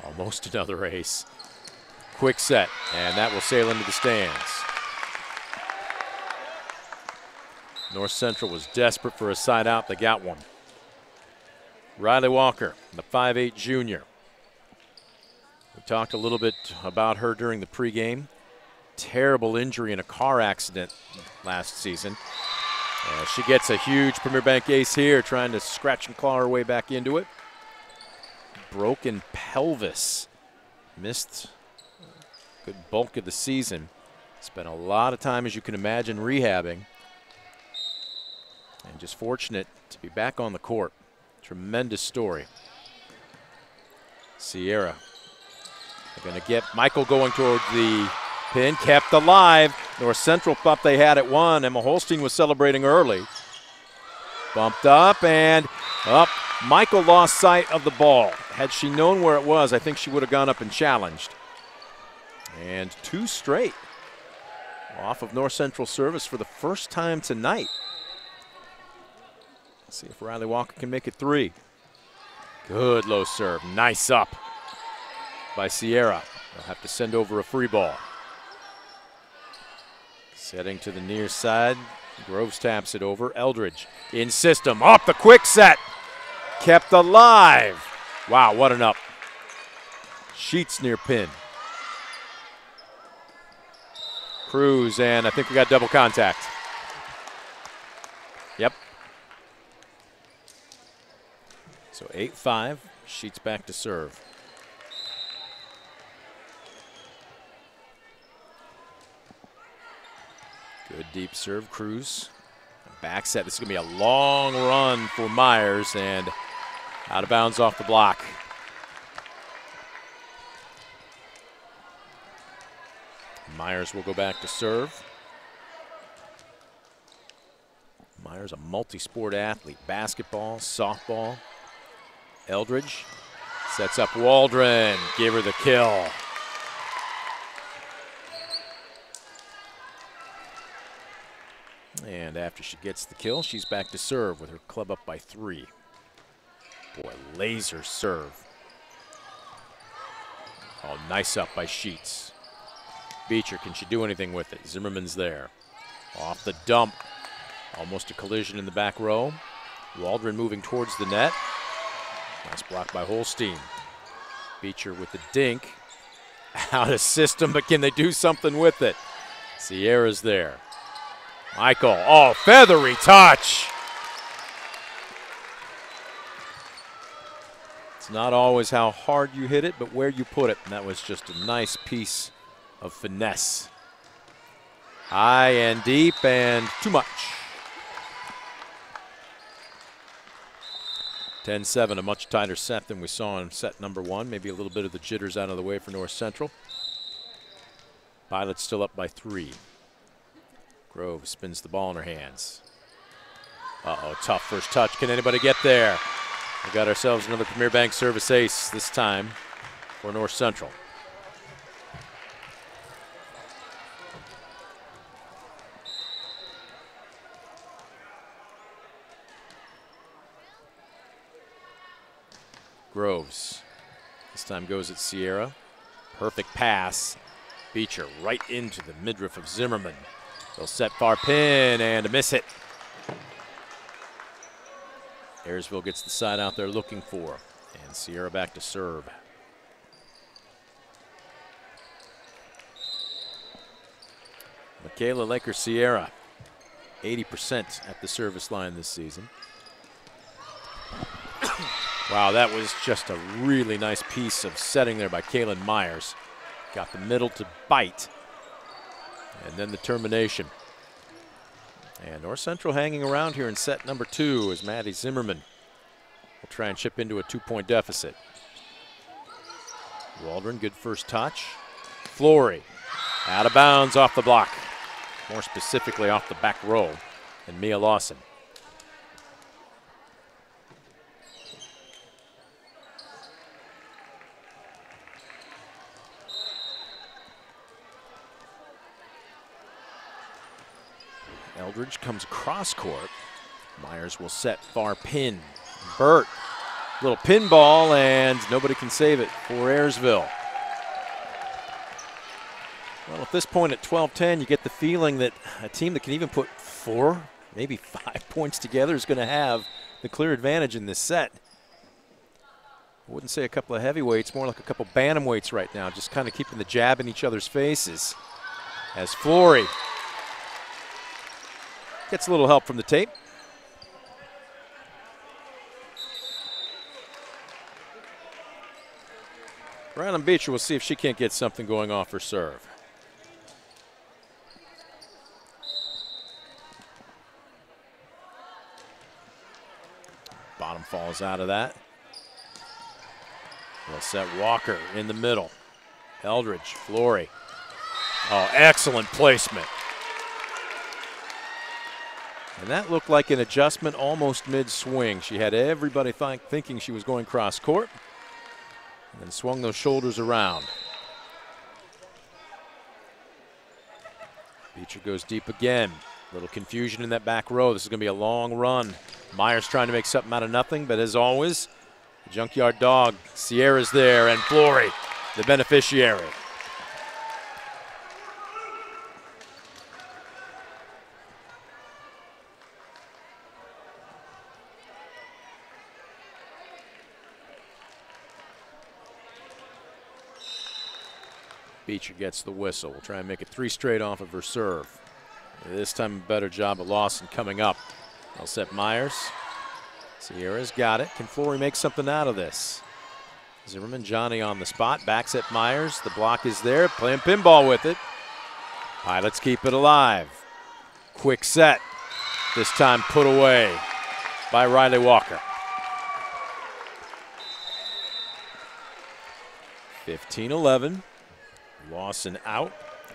Almost another ace. Quick set, and that will sail into the stands. North Central was desperate for a side out. They got one. Riley Walker, the 5'8" junior. talked a little bit about her during the pregame. Terrible injury in a car accident last season. She gets a huge Premier Bank ace here, trying to scratch and claw her way back into it. Broken pelvis. Missed a good bulk of the season. Spent a lot of time, as you can imagine, rehabbing. And just fortunate to be back on the court. Tremendous story. Sierra. They're going to get Michael going toward the pin. Kept alive. North Central thought they had it won. Emma Holstein was celebrating early. Bumped up and up. Michael lost sight of the ball. Had she known where it was, I think she would have gone up and challenged. And two straight off of North Central service for the first time tonight. Let's see if Riley Walker can make it three. Good low serve. Nice up by Sierra. They'll have to send over a free ball. Setting to the near side. Groves taps it over. Eldridge in system. Off the quick set. Kept alive. Wow, what an up. Sheets near pin. Cruz, and I think we got double contact. Yep. So 8-5, Sheets back to serve. Good deep serve, Cruz. Back set, this is gonna be a long run for Myers and out of bounds off the block. Myers will go back to serve. Myers, a multi-sport athlete, basketball, softball. Eldridge sets up Waldron, gave her the kill. And after she gets the kill, she's back to serve with her club up by three. Boy, laser serve. Oh, nice up by Sheets. Beecher, can she do anything with it? Zimmerman's there. Off the dump. Almost a collision in the back row. Waldron moving towards the net. Nice block by Holstein. Beecher with the dink. Out of system, but can they do something with it? Sierra's there. Michael, oh, feathery touch. It's not always how hard you hit it, but where you put it. And that was just a nice piece of finesse. High and deep and too much. 10-7, a much tighter set than we saw in set number one. Maybe a little bit of the jitters out of the way for North Central. Pilot's still up by three. Grove spins the ball in her hands. Uh-oh, tough first touch. Can anybody get there? We got ourselves another Premier Bank service ace this time for North Central. Groves, this time goes at Sierra. Perfect pass. Beecher right into the midriff of Zimmerman. They'll set far pin and a miss hit. Ayersville gets the side out there looking for, and Sierra back to serve. Michaela Laker-Sierra, 80% at the service line this season. Wow, that was just a really nice piece of setting there by Kaylin Myers. Got the middle to bite, and then the termination. And North Central hanging around here in set number two as Maddie Zimmerman will try and chip into a two-point deficit. Waldron, good first touch. Flory, out of bounds off the block. More specifically off the back row, and Mia Lawson. Eldridge comes cross court. Myers will set far pin. Burt, little pinball, and nobody can save it for Ayersville. Well, at this point at 12-10, you get the feeling that a team that can even put 4, maybe 5 points together is going to have the clear advantage in this set. I wouldn't say a couple of heavyweights, more like a couple bantamweights right now, just kind of keeping the jab in each other's faces. As Flory gets a little help from the tape. Ryland Beecher will see if she can't get something going off her serve. Bottom falls out of that. We'll set Walker in the middle. Eldridge, Flory. Oh, excellent placement. And that looked like an adjustment almost mid-swing. She had everybody thinking she was going cross-court. And then swung those shoulders around. Beecher goes deep again. A little confusion in that back row. This is going to be a long run. Myers trying to make something out of nothing, but as always, the junkyard dog, Sierra's there, and Flory, the beneficiary. Beecher gets the whistle. We'll try and make it three straight off of her serve. This time a better job at Lawson coming up. I'll set Myers. Sierra's got it. Can Flory make something out of this? Zimmerman, Johnny on the spot. Backs at Myers. The block is there. Playing pinball with it. All right, let's keep it alive. Quick set. This time put away by Riley Walker. 15-11. Lawson out,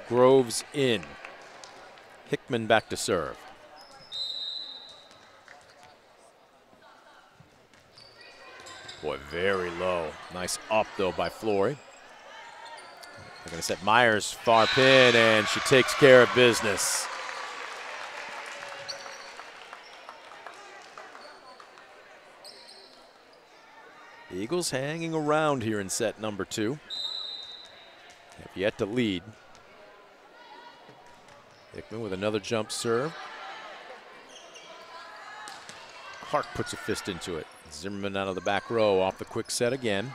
Groves in. Hickman back to serve. Boy, very low. Nice up, though, by Flory. They're going to set Myers far pin, and she takes care of business. The Eagles hanging around here in set number two. Have yet to lead. Hickman with another jump serve. Clark puts a fist into it. Zimmerman out of the back row off the quick set again.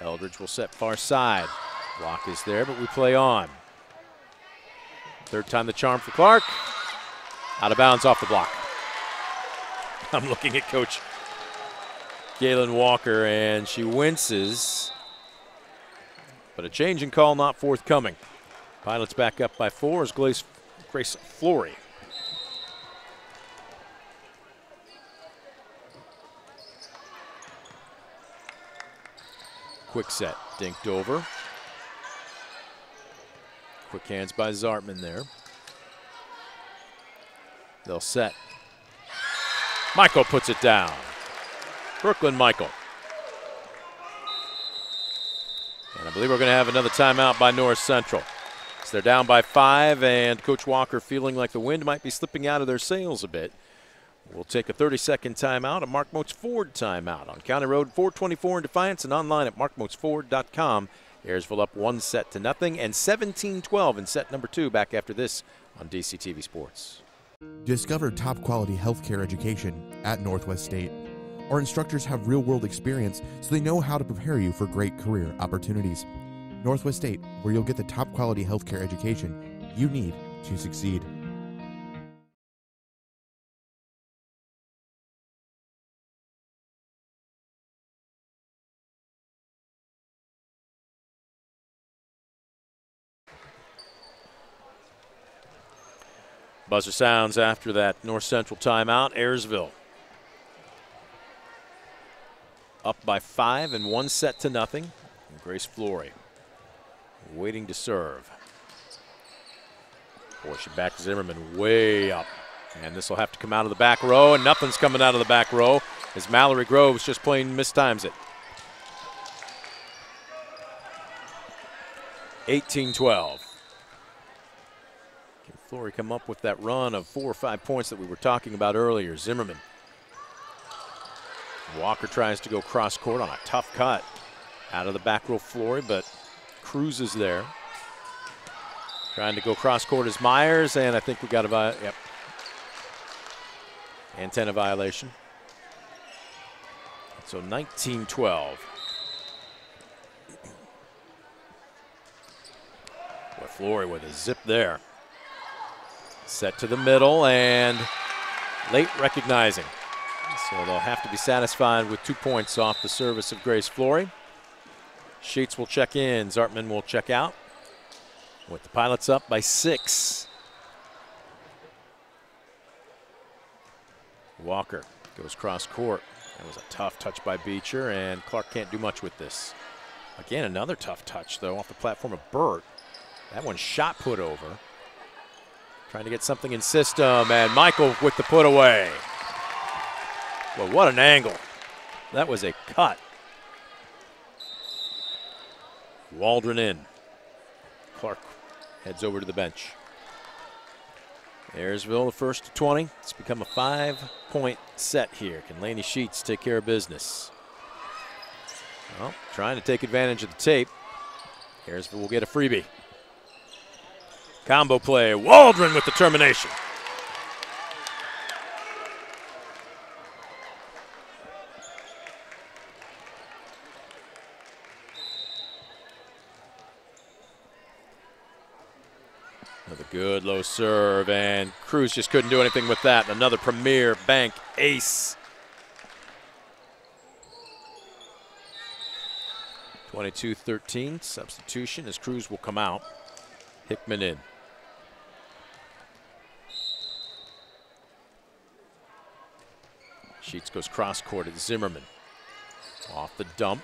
Eldridge will set far side. Block is there, but we play on. Third time the charm for Clark. Out of bounds off the block. I'm looking at Coach Kaitlyn Walker, and she winces. But a change in call not forthcoming. Pilots back up by four as Grace Flory. Quick set, dinked over. Quick hands by Zartman there. They'll set. Michael puts it down. Brooklyn Michael. And I believe we're going to have another timeout by North Central. So they're down by 5, and Coach Walker feeling like the wind might be slipping out of their sails a bit. We'll take a 30-second timeout, a Mark Motes Ford timeout on County Road 424 in Defiance and online at markmotesford.com. Ayersville up 1 set to nothing and 17-12 in set number 2. Back after this on DCTV Sports. Discover top-quality healthcare education at Northwest State. Our instructors have real-world experience, so they know how to prepare you for great career opportunities. Northwest State, where you'll get the top-quality healthcare education you need to succeed. Buzzer sounds after that North Central timeout. Ayersville up by 5 and 1 set to nothing. And Grace Flory waiting to serve. Boy, she back Zimmerman way up. And this will have to come out of the back row, and nothing's coming out of the back row as Mallory Groves just plain mistimes it. 18-12. Can Flory come up with that run of 4 or 5 points that we were talking about earlier? Zimmerman. Walker tries to go cross court on a tough cut. Out of the back row Flory, but Cruz is there. Trying to go cross court is Myers, and I think we got a antenna violation. So 19-12. Flory with a zip there. Set to the middle and late recognizing. So they'll have to be satisfied with 2 points off the service of Grace Flory. Sheets will check in. Zartman will check out. With the Pilots up by 6. Walker goes cross court. That was a tough touch by Beecher, and Clark can't do much with this. Again, another tough touch, though, off the platform of Burt. That one shot put over. Trying to get something in system, and Michael with the put away. Well, what an angle. That was a cut. Waldron in. Clark heads over to the bench. Ayersville, the first to 20. It's become a 5-point set here. Can Lainey Sheets take care of business? Well, trying to take advantage of the tape. Ayersville will get a freebie. Combo play, Waldron with determination. Another good low serve, and Cruz just couldn't do anything with that. Another Premier Bank ace. 22-13, substitution as Cruz will come out. Hickman in. Sheets goes cross-court at Zimmerman. Off the dump.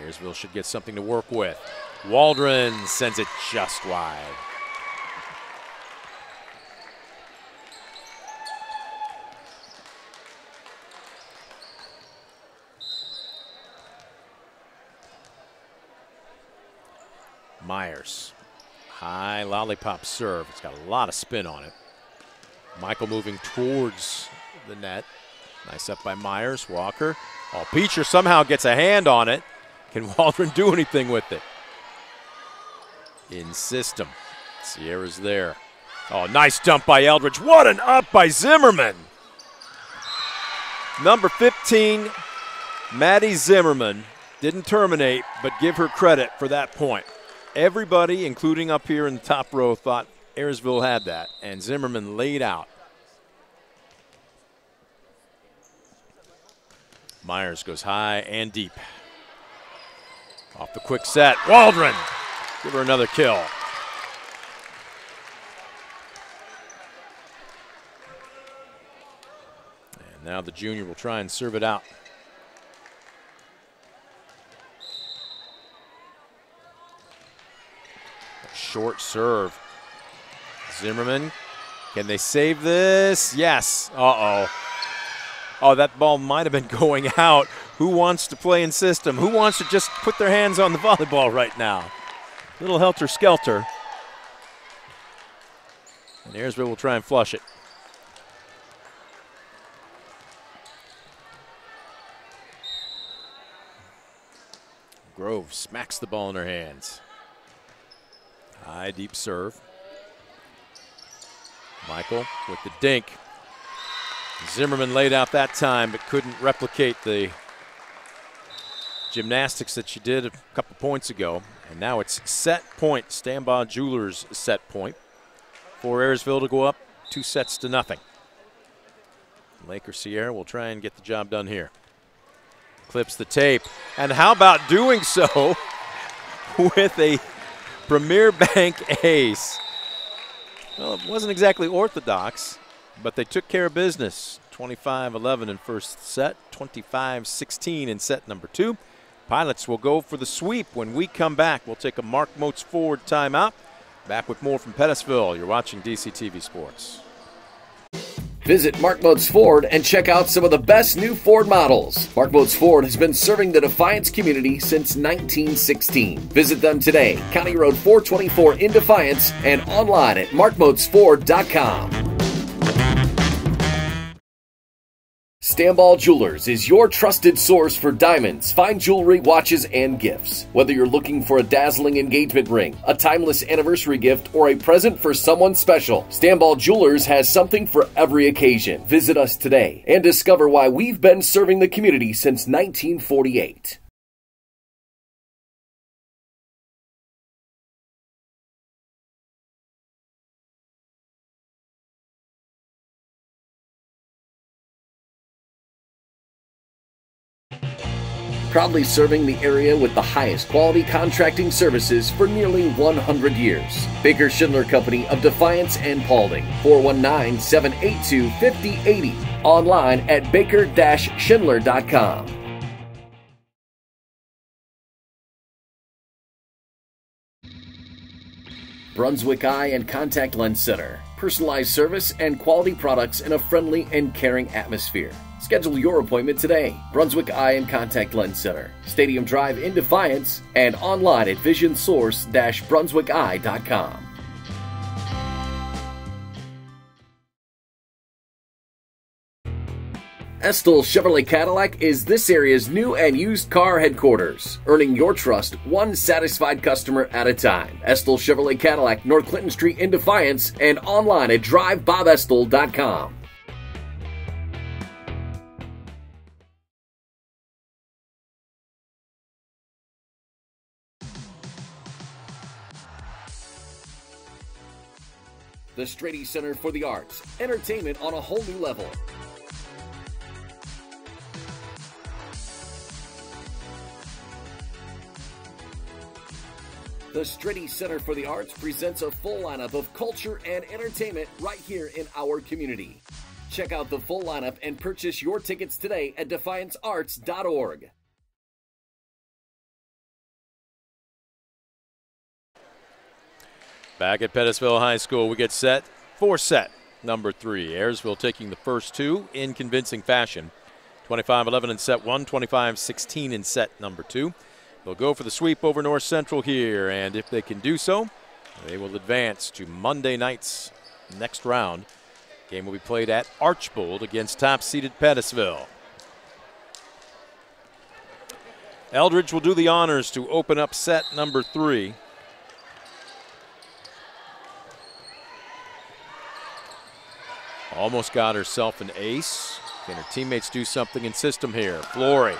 Ayersville should get something to work with. Waldron sends it just wide. Myers. High lollipop serve. It's got a lot of spin on it. Michael moving towards the net. Nice up by Myers. Walker. Oh, Beecher somehow gets a hand on it. Can Waldron do anything with it? In system. Sierra's there. Oh, nice dump by Eldridge. What an up by Zimmerman. Number 15, Maddie Zimmerman, didn't terminate, but give her credit for that point. Everybody, including up here in the top row, thought Ayersville had that, and Zimmerman laid out. Myers goes high and deep. Off the quick set, Waldron. Give her another kill. And now the junior will try and serve it out. A short serve. Zimmerman, can they save this? Yes. Uh-oh. Oh, that ball might have been going out. Who wants to play in system? Who wants to just put their hands on the volleyball right now? Little helter-skelter. And Ayersville will try and flush it. Grove smacks the ball in her hands. High, deep serve. Michael with the dink. Zimmerman laid out that time, but couldn't replicate the gymnastics that she did a couple points ago. And now it's set point, Stambaugh Jewelers set point for Ayersville to go up 2-0. Laker-Sierra will try and get the job done here. Clips the tape, and how about doing so with a Premier Bank ace? Well, it wasn't exactly orthodox, but they took care of business. 25-11 in first set, 25-16 in set number 2. Pilots will go for the sweep. When we come back, we'll take a Mark Motes Ford timeout. Back with more from Pettisville. You're watching DCTV Sports. Visit Mark Motes Ford and check out some of the best new Ford models. Mark Motes Ford has been serving the Defiance community since 1916. Visit them today, County Road 424 in Defiance, and online at markmotesford.com. Stambaugh Jewelers is your trusted source for diamonds, fine jewelry, watches, and gifts. Whether you're looking for a dazzling engagement ring, a timeless anniversary gift, or a present for someone special, Stambaugh Jewelers has something for every occasion. Visit us today and discover why we've been serving the community since 1948. Proudly serving the area with the highest quality contracting services for nearly 100 years. Baker Schindler Company of Defiance and Paulding, 419-782-5080, online at baker-schindler.com. Brunswick Eye and Contact Lens Center. Personalized service and quality products in a friendly and caring atmosphere. Schedule your appointment today. Brunswick Eye and Contact Lens Center, Stadium Drive in Defiance, and online at visionsource-brunswickeye.com. Estel Chevrolet Cadillac is this area's new and used car headquarters, earning your trust one satisfied customer at a time. Estel Chevrolet Cadillac, North Clinton Street in Defiance, and online at drivebobestel.com. The Strady Center for the Arts, entertainment on a whole new level. The Strady Center for the Arts presents a full lineup of culture and entertainment right here in our community. Check out the full lineup and purchase your tickets today at defiancearts.org. Back at Pettisville High School, we get set for set number 3. Ayersville taking the first two in convincing fashion. 25-11 in set 1, 25-16 in set number 2. They'll go for the sweep over North Central here, and if they can do so, they will advance to Monday night's next round. The game will be played at Archbold against top-seeded Pettisville. Eldridge will do the honors to open up set number 3. Almost got herself an ace. Can her teammates do something in system here? Flory,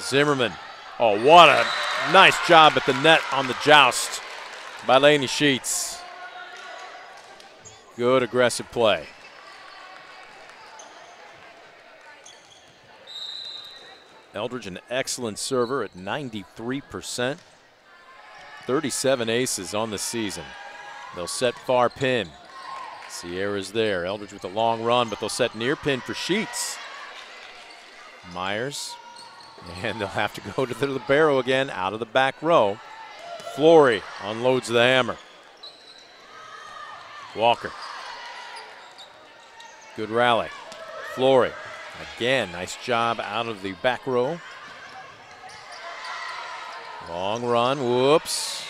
Zimmerman. Oh, what a nice job at the net on the joust by Lainey Sheets. Good aggressive play. Eldridge, an excellent server at 93%. 37 aces on the season. They'll set far pin. Sierra's there. Eldridge with a long run, but they'll set near pin for Sheets. Myers. And they'll have to go to the barrow again out of the back row. Flory unloads the hammer. Walker. Good rally. Flory. Again, nice job out of the back row. Long run. Whoops.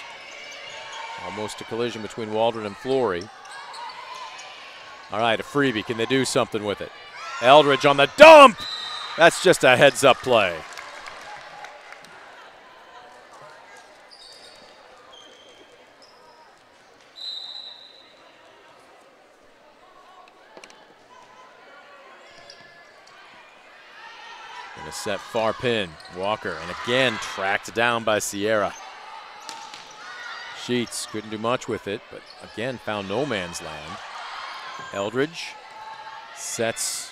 Almost a collision between Waldron and Flory. All right, a freebie. Can they do something with it? Eldridge on the dump. That's just a heads-up play. Gonna set far pin, Walker, and again tracked down by Sierra. Sheets couldn't do much with it, but again found no man's land. Eldridge sets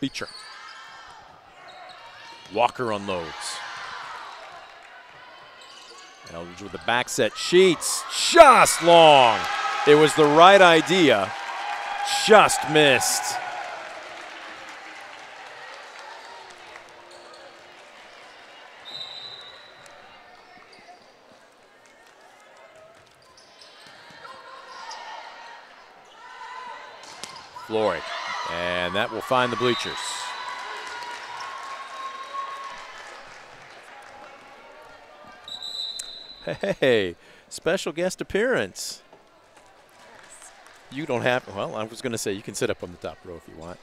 Beecher. Walker unloads. Eldridge with the back set. Sheets just long. It was the right idea. Just missed. Flory. And that will find the bleachers. Hey, special guest appearance. You don't have, well, I was going to say you can sit up on the top row if you want.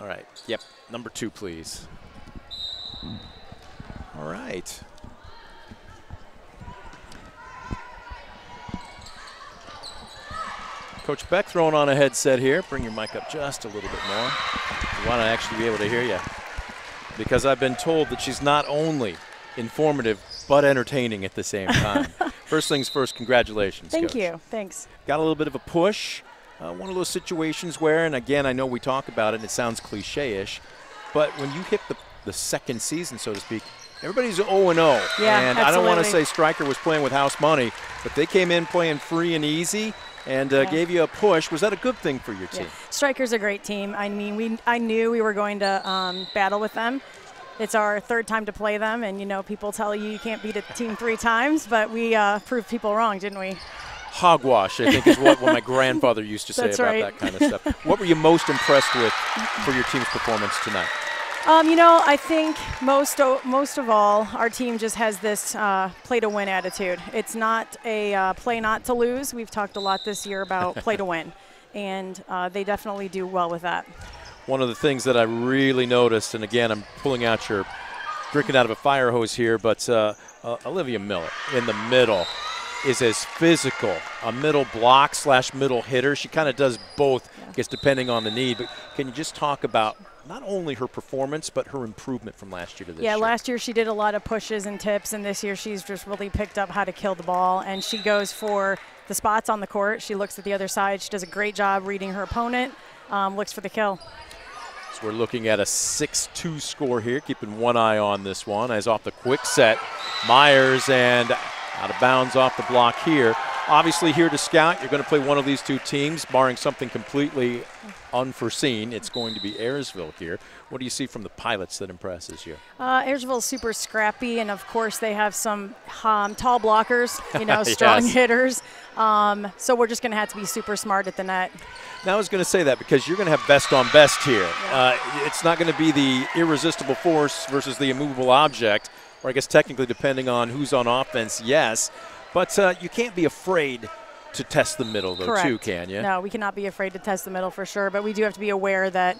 All right. Yep. Number 2, please. All right. Coach Beck throwing on a headset here. Bring your mic up just a little bit more. We want to actually be able to hear you. Because I've been told that she's not only informative, but entertaining at the same time. First things first, congratulations, Coach. Thank you. Thanks. Got a little bit of a push. One of those situations where, and again, I know we talk about it and it sounds cliche-ish, but when you hit the second season, so to speak, everybody's 0-0. Yeah, and absolutely. I don't want to say Stryker was playing with house money, but they came in playing free and easy and gave you a push. Was that a good thing for your team? Yeah. Stryker's a great team. I mean, I knew we were going to battle with them. It's our third time to play them, and, you know, people tell you you can't beat a team 3 times, but we proved people wrong, didn't we? Hogwash, I think, is what my grandfather used to say about that kind of stuff. What were you most impressed with for your team's performance tonight? You know, I think most of all, our team just has this play to win attitude. It's not a play not to lose. We've talked a lot this year about play to win, and they definitely do well with that. One of the things that I really noticed, and again, I'm pulling out your drinking out of a fire hose here, but Olivia Miller in the middle is as physical a middle block / middle hitter. She kind of does both, I guess, depending on the need. But can you just talk about not only her performance, but her improvement from last year to this year? Yeah, last year she did a lot of pushes and tips, and this year she's just really picked up how to kill the ball. And she goes for the spots on the court. She looks at the other side. She does a great job reading her opponent, looks for the kill. So we're looking at a 6-2 score here, keeping one eye on this one. As off the quick set, Myers and out of bounds off the block here. Obviously here to scout, you're going to play one of these two teams, barring something completely unforeseen. It's going to be Ayersville here. What do you see from the Pilots that impresses you? Ayersville's super scrappy, and of course they have some tall blockers, you know, strong hitters. So we're just going to have to be super smart at the net. Now I was going to say that because you're going to have best on best here. Yeah. It's not going to be the irresistible force versus the immovable object. Or I guess technically depending on who's on offense, yes. But you can't be afraid to test the middle, though, too, can you? No, we cannot be afraid to test the middle for sure. But we do have to be aware that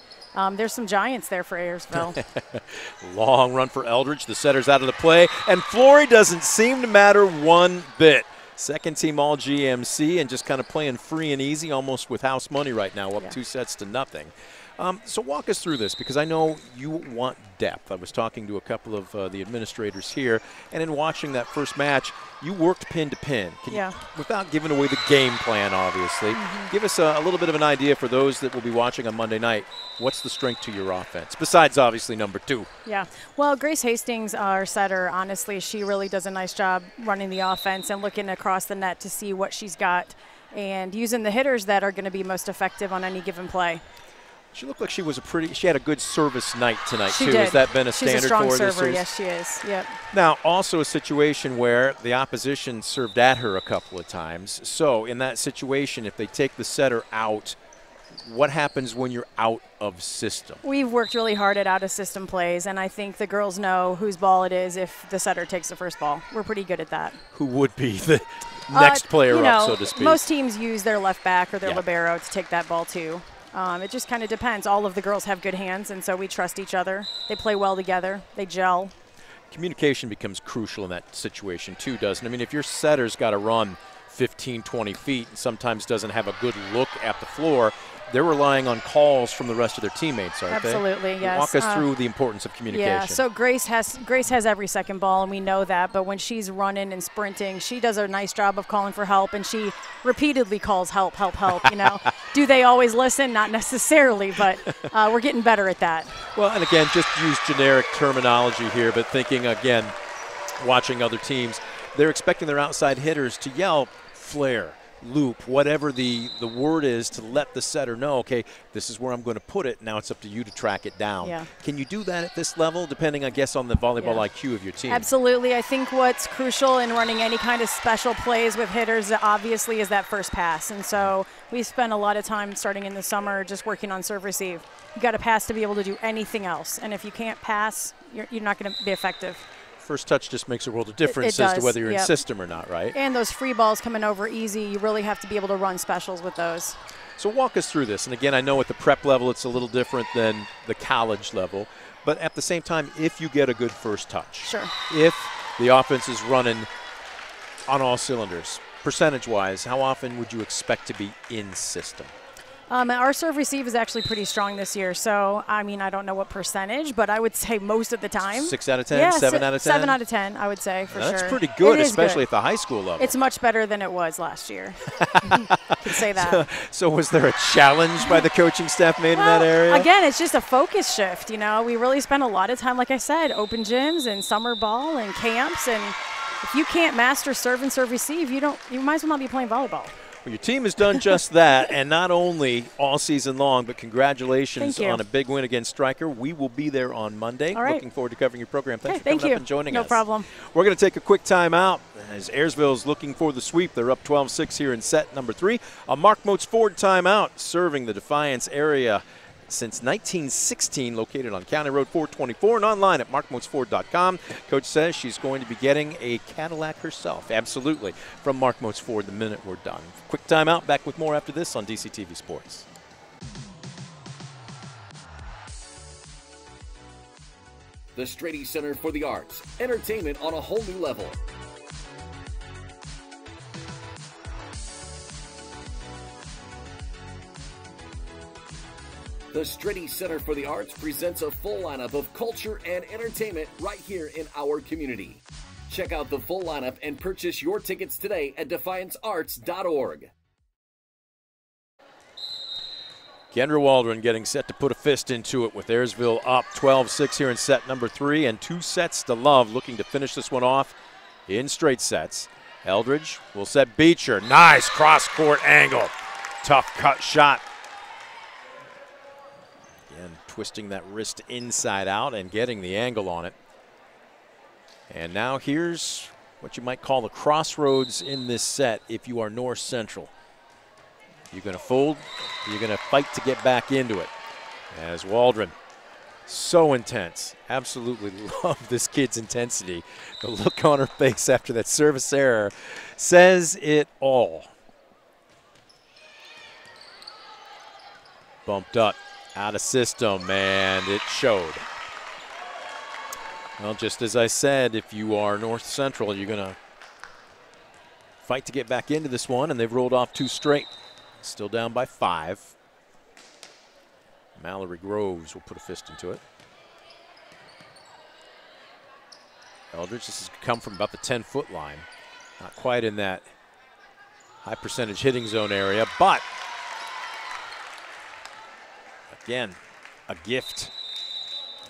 there's some giants there for Ayersville. Long run for Eldridge. The setter's out of the play. And Flory doesn't seem to matter one bit. Second team all GMC and just kind of playing free and easy, almost with house money right now, up 2 sets to nothing. So walk us through this, because I know you want depth. I was talking to a couple of the administrators here, and in watching that first match, you worked pin to pin. Can you, without giving away the game plan, obviously, give us a little bit of an idea for those that will be watching on Monday night. What's the strength to your offense, besides obviously number 2? Yeah, well, Grace Hastings, our setter, honestly, she really does a nice job running the offense and looking across the net to see what she's got and using the hitters that are going to be most effective on any given play. She looked like she was she had a good service night tonight, too. Has that been a standard for her this series? She's a strong server, yes, she is. Yep. Now, also a situation where the opposition served at her a couple of times. So, in that situation, if they take the setter out, what happens when you're out of system? We've worked really hard at out-of-system plays, and I think the girls know whose ball it is if the setter takes the first ball. We're pretty good at that. Who would be the next player up, so to speak? Most teams use their left back or their libero to take that ball, too. It just kind of depends. All of the girls have good hands, and so we trust each other. They play well together. They gel. Communication becomes crucial in that situation, too, doesn't it? I mean, if your setter's got to run 15, 20 feet and sometimes doesn't have a good look at the floor, they're relying on calls from the rest of their teammates, aren't they? Absolutely, yes. Walk us through the importance of communication. Yeah, so Grace has every second ball, and we know that. But when she's running and sprinting, she does a nice job of calling for help, and she repeatedly calls help, help, help, you know. Do they always listen? Not necessarily, but we're getting better at that. Well, and again, just use generic terminology here, but thinking, again, watching other teams, they're expecting their outside hitters to yell, flare, loop, whatever the word is, to let the setter know, okay, this is where I'm going to put it. Now it's up to you to track it down. Yeah. Can you do that at this level, depending, I guess, on the volleyball IQ of your team? Absolutely. I think what's crucial in running any kind of special plays with hitters, obviously, is that first pass. And so we spent a lot of time starting in the summer just working on serve receive. You got to pass to be able to do anything else. And if you can't pass, you're not going to be effective. First touch just makes a world of difference as to whether you're in system or not, right? And those free balls coming over easy, you really have to be able to run specials with those. So walk us through this. And again, I know at the prep level it's a little different than the college level, but at the same time, if you get a good first touch, sure, if the offense is running on all cylinders, percentage-wise, how often would you expect to be in system? Our serve receive is actually pretty strong this year. So, I mean, I don't know what percentage, but I would say most of the time. 6 out of 10, yeah, 7 out of 10? 7 out of 10, I would say, for sure. That's pretty good, especially at the high school level. It's much better than it was last year. I can say that. So was there a challenge by the coaching staff made in that area? Again, it's just a focus shift, you know. We really spend a lot of time, like I said, open gyms and summer ball and camps. And if you can't master serve and serve receive, you might as well not be playing volleyball. Well, your team has done just that, and not only all season long, but congratulations on a big win against Stryker. We will be there on Monday. All right. Looking forward to covering your program. Thanks for coming up and joining us. No problem. We're going to take a quick time out as Ayersville is looking for the sweep. They're up 12-6 here in set number 3. A Mark Motes Ford timeout, serving the Defiance area since 1916, located on County Road 424 and online at markmotesford.com. Coach says she's going to be getting a Cadillac herself. Absolutely. From Mark Motes Ford, the minute we're done. Quick timeout. Back with more after this on DCTV Sports. The Strady Center for the Arts. Entertainment on a whole new level. The Strady Center for the Arts presents a full lineup of culture and entertainment right here in our community. Check out the full lineup and purchase your tickets today at defiancearts.org. Kendra Waldron getting set to put a fist into it with Ayersville up 12-6 here in set number 3 and 2 sets to love, looking to finish this one off in straight sets. Eldridge will set Beecher. Nice cross-court angle. Tough cut shot. And twisting that wrist inside out and getting the angle on it. And now here's what you might call the crossroads in this set if you are North Central. You're going to fold. You're going to fight to get back into it. As Waldron, so intense. Absolutely love this kid's intensity. The look on her face after that service error says it all. Bumped up. Out of system, and it showed. Well, just as I said, if you are North Central, you're going to fight to get back into this one, and they've rolled off 2 straight. Still down by 5. Mallory Groves will put a fist into it. Eldridge, this has come from about the 10-foot line. Not quite in that high percentage hitting zone area, but again, a gift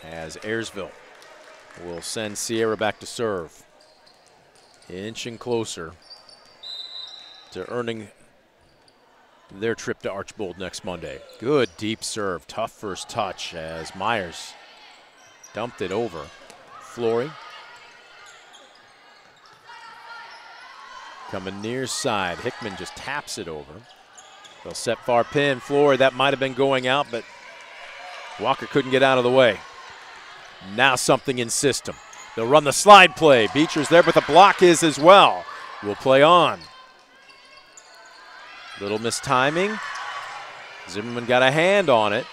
as Ayersville will send Sierra back to serve. Inching closer to earning their trip to Archbold next Monday. Good deep serve, tough first touch as Myers dumped it over. Flory coming near side. Hickman just taps it over. They'll set far pin. Flory, that might have been going out, but Walker couldn't get out of the way. Now something in system. They'll run the slide play. Beecher's there, but the block is as well. We'll play on. Little mistiming. Zimmerman got a hand on it.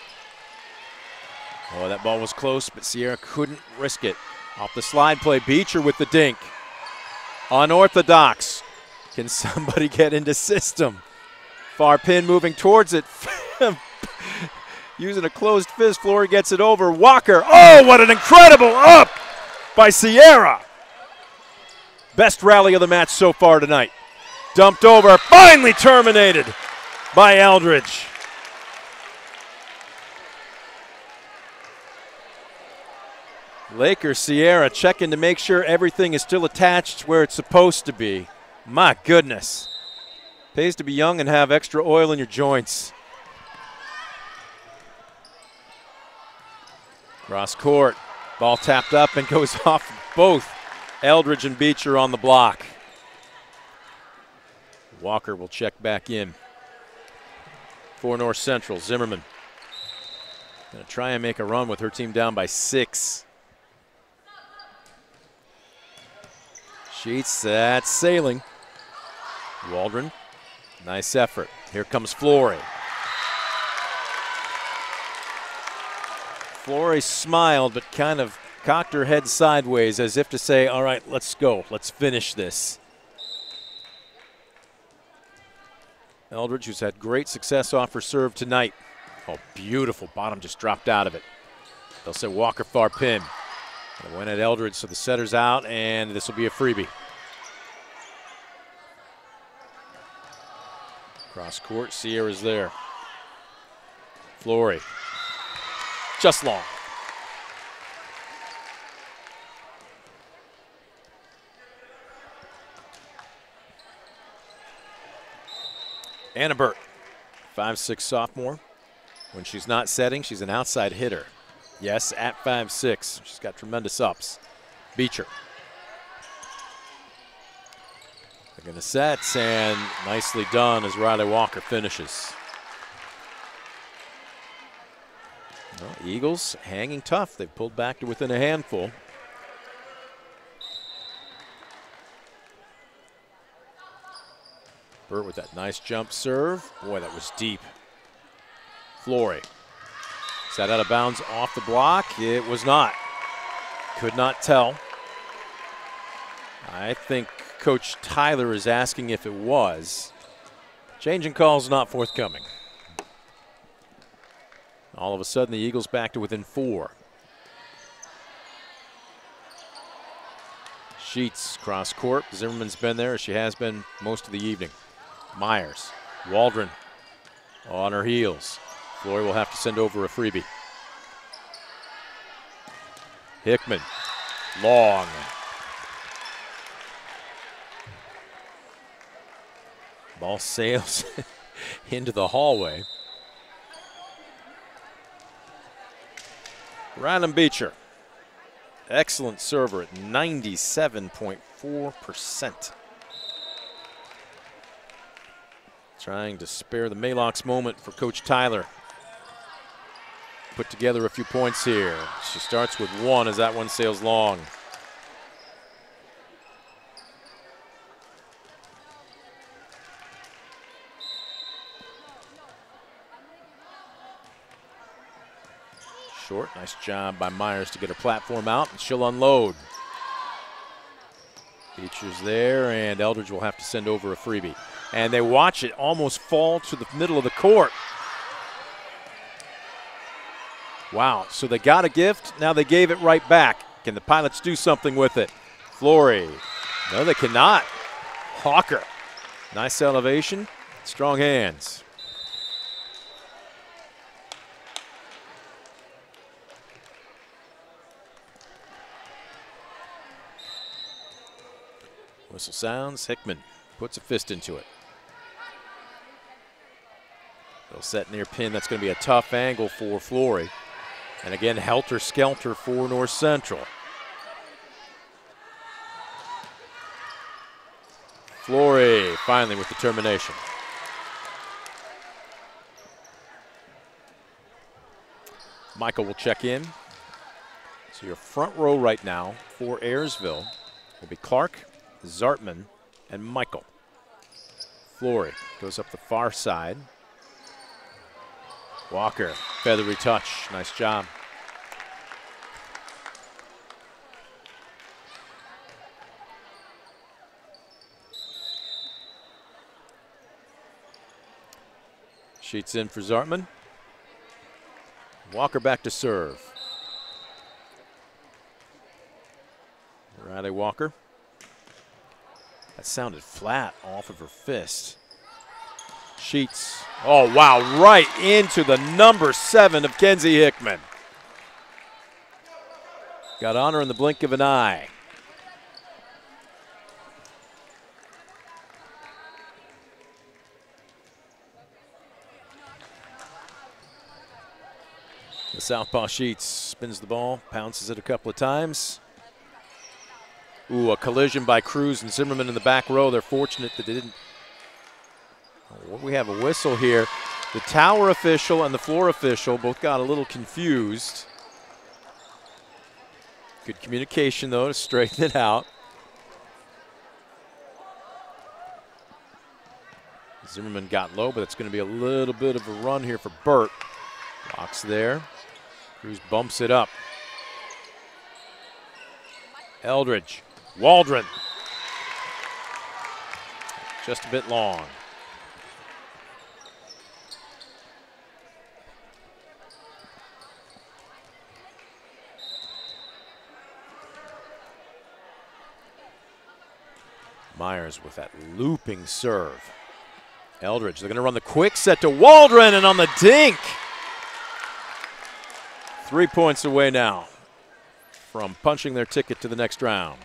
Oh, that ball was close, but Sierra couldn't risk it. Off the slide play, Beecher with the dink. Unorthodox. Can somebody get into system? Far pin moving towards it. Using a closed fist, Flory gets it over. Walker, oh, what an incredible up by Sierra. Best rally of the match so far tonight. Dumped over, finally terminated by Eldridge. Laker-Sierra checking to make sure everything is still attached where it's supposed to be. My goodness. Pays to be young and have extra oil in your joints. Cross court, ball tapped up and goes off both Eldridge and Beecher on the block. Walker will check back in for North Central. Zimmerman gonna try and make a run with her team down by 6. Sheets, that's sailing. Waldron, nice effort. Here comes Flory. Flory smiled, but kind of cocked her head sideways as if to say, all right, let's go. Let's finish this. Eldridge, who's had great success off her serve tonight. Oh, beautiful. Bottom just dropped out of it. They'll say Walker far pin. They went at Eldridge, so the setter's out, and this will be a freebie. Cross court, Sierra's there. Flory. Just long. Anna Burt, 5'6" sophomore. When she's not setting, she's an outside hitter. Yes, at 5'6". She's got tremendous ups. Beecher. They're going to set, and nicely done as Riley Walker finishes. Well, Eagles hanging tough. They've pulled back to within a handful. Burt with that nice jump serve. Boy, that was deep. Flory. Set out of bounds off the block. It was not. Could not tell. I think Coach Tyler is asking if it was. Change in calls not forthcoming. All of a sudden, the Eagles back to within 4. Sheets cross court. Zimmerman's been there as she has been most of the evening. Myers. Waldron on her heels. Flory will have to send over a freebie. Hickman, long. Ball sails into the hallway. Ryland Beecher, excellent server at 97.4%. Trying to spare the Maylocks moment for Coach Tyler. Put together a few points here. She starts with 1 as that one sails long. Short, nice job by Myers to get her platform out, and she'll unload. Beecher's there, and Eldridge will have to send over a freebie. And they watch it almost fall to the middle of the court. Wow, so they got a gift, now they gave it right back. Can the Pilots do something with it? Flory, no they cannot. Hawker, nice elevation, strong hands. Whistle sounds, Hickman puts a fist into it. They'll set near pin, that's gonna be a tough angle for Flory. And again, helter-skelter for North Central. Flory finally with determination. Michael will check in. So your front row right now for Ayersville will be Clark, Zartman, and Michael. Flory goes up the far side. Walker, feathery touch, nice job. Sheets in for Zartman. Walker back to serve. Riley Walker. That sounded flat off of her fist. Sheets. Oh, wow, right into the number 7 of Kenzie Hickman. Got on her in the blink of an eye. The southpaw Sheets spins the ball, pounces it a couple of times. Ooh, a collision by Cruz and Zimmerman in the back row. They're fortunate that they didn't. We have a whistle here. The tower official and the floor official both got a little confused. Good communication, though, to straighten it out. Zimmerman got low, but it's going to be a little bit of a run here for Burt. Blocks there. Cruz bumps it up. Eldridge, Waldron. Just a bit long. Myers with that looping serve. Eldridge, they're going to run the quick set to Waldron, and on the dink. 3 points away now from punching their ticket to the next round.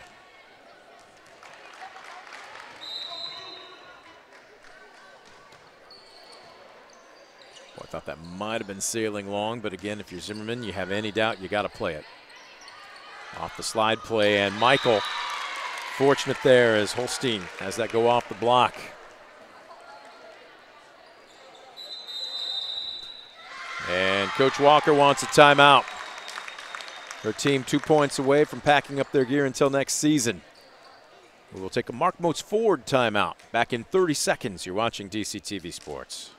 Well, I thought that might have been sailing long, but again, if you're Zimmerman, you have any doubt, you got to play it. Off the slide play, and Michael fortunate there as Holstein has that go off the block. And Coach Walker wants a timeout. Her team 2 points away from packing up their gear until next season. We'll take a Mark Motes Ford timeout. Back in 30 seconds, you're watching DCTV Sports.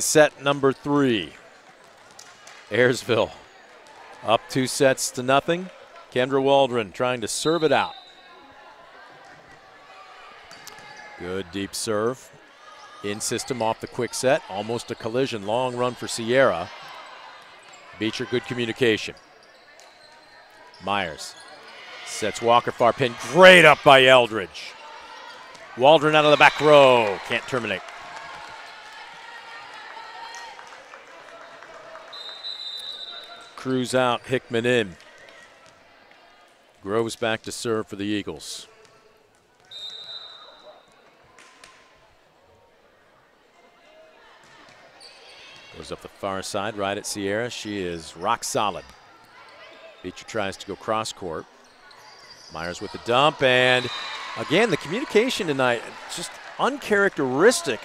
Set number three. Ayersville up 2 sets to nothing. Kendra Waldron trying to serve it out. Good deep serve. In system off the quick set. Almost a collision. Long run for Sierra. Beecher, good communication. Myers sets Walker far pin. Great up by Eldridge. Waldron out of the back row. Can't terminate. Cruz out, Hickman in. Groves back to serve for the Eagles. Goes up the far side, right at Sierra. She is rock solid. Beecher tries to go cross court. Myers with the dump, and again, the communication tonight, just uncharacteristic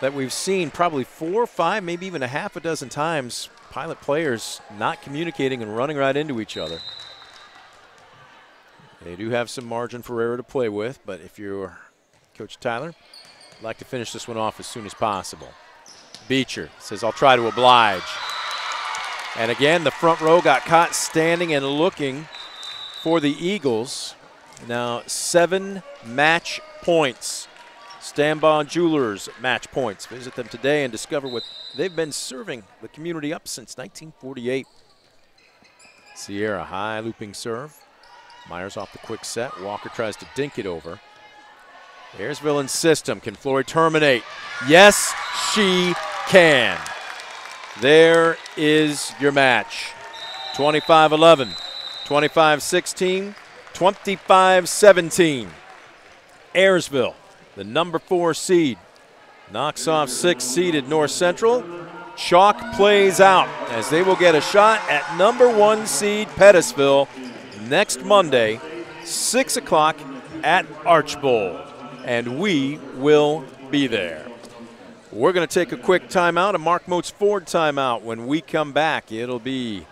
that we've seen probably 4 or 5, maybe even a half a dozen times. Pilot players not communicating and running right into each other. They do have some margin for error to play with, but if you're Coach Tyler, I'd like to finish this one off as soon as possible. Beecher says, I'll try to oblige. And again, the front row got caught standing and looking for the Eagles. Now 7 match points. Stambaugh Jewelers match points. Visit them today and discover what they've been serving the community up since 1948. Sierra, high looping serve. Myers off the quick set. Walker tries to dink it over. Ayersville in system. Can Flory terminate? Yes, she can. There is your match. 25-11, 25-16, 25-17. Ayersville, the number 4 seed, knocks off 6th seeded North Central. Chalk plays out as they will get a shot at number 1 seed Pettisville next Monday, 6 o'clock at Archbold. And we will be there. We're going to take a quick timeout, a Mark Motes Ford timeout. When we come back, it'll be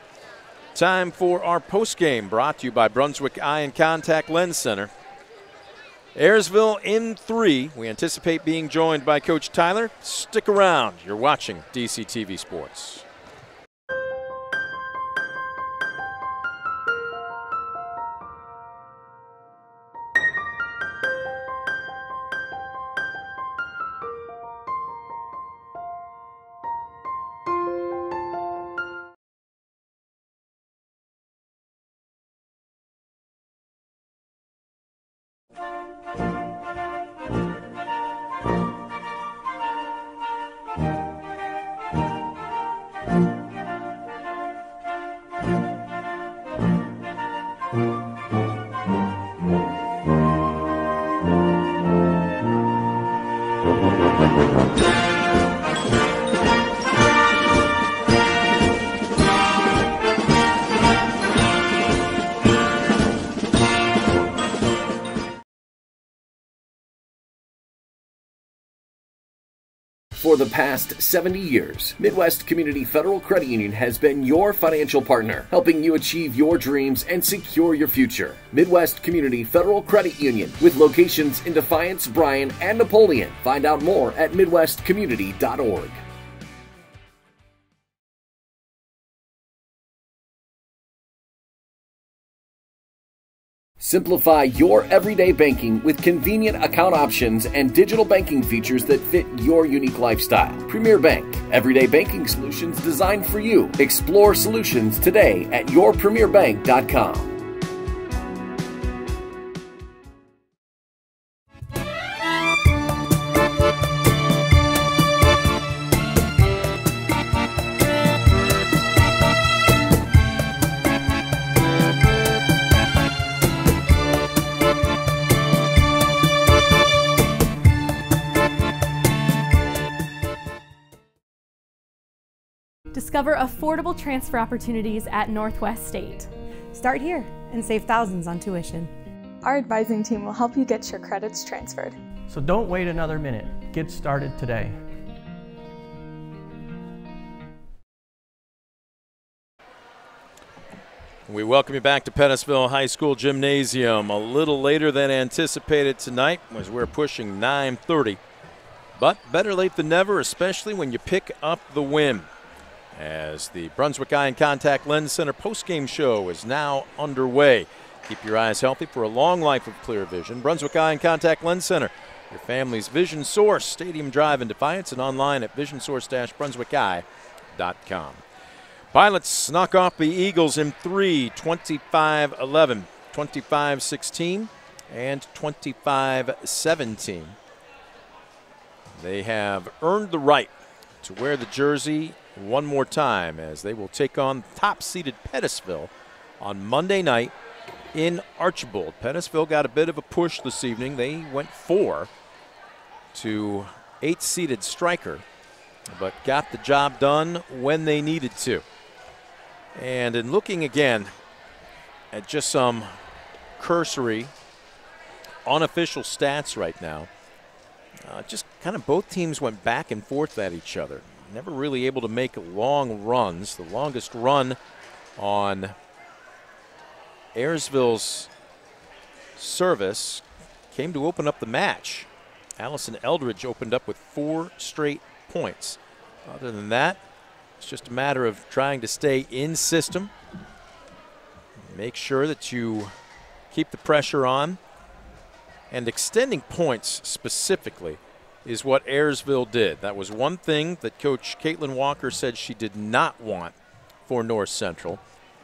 time for our postgame, brought to you by Brunswick Eye and Contact Lens Center. Ayersville in 3. We anticipate being joined by Coach Tyler. Stick around. You're watching DCTV Sports. For the past 70 years, Midwest Community Federal Credit Union has been your financial partner, helping you achieve your dreams and secure your future. Midwest Community Federal Credit Union, with locations in Defiance, Bryan, and Napoleon. Find out more at MidwestCommunity.org. Simplify your everyday banking with convenient account options and digital banking features that fit your unique lifestyle. Premier Bank, everyday banking solutions designed for you. Explore solutions today at yourpremierbank.com. Discover affordable transfer opportunities at Northwest State. Start here and save thousands on tuition. Our advising team will help you get your credits transferred. So don't wait another minute. Get started today. We welcome you back to Pettisville High School Gymnasium a little later than anticipated tonight, as we're pushing 9:30. But better late than never, especially when you pick up the win. As the Brunswick Eye and Contact Lens Center postgame show is now underway. Keep your eyes healthy for a long life of clear vision. Brunswick Eye and Contact Lens Center, your family's vision source. Stadium Drive in Defiance and online at visionsource-brunswickeye.com. Pilots knock off the Eagles in 3, 25-11, 25-16, and 25-17. They have earned the right to wear the jersey one more time as they will take on top-seeded Pettisville on Monday night in Archbold. Pettisville got a bit of a push this evening. They went 4 to 8-seeded Stryker, but got the job done when they needed to. And in looking again at just some cursory unofficial stats right now, just kind of both teams went back and forth at each other. Never really able to make long runs. The longest run on Ayersville's service came to open up the match. Allison Eldridge opened up with 4 straight points. Other than that, it's just a matter of trying to stay in system. Make sure that you keep the pressure on. And extending points specifically is what Ayersville did. That was one thing that Coach Kaitlyn Walker said she did not want for North Central,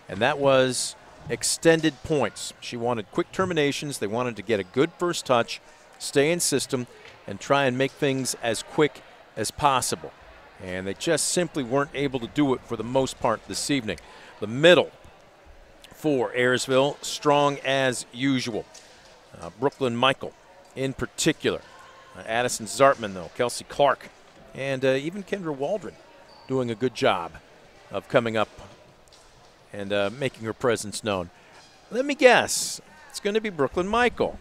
and that was extended points. She wanted quick terminations. They wanted to get a good first touch, stay in system, and try and make things as quick as possible. And they just simply weren't able to do it for the most part this evening. The middle for Ayersville, strong as usual. Brooklyn Michael in particular. Addison Zartman, though, Kelsey Clark, and even Kendra Waldron doing a good job of coming up and making her presence known. Let me guess. It's going to be Brooklyn Michael.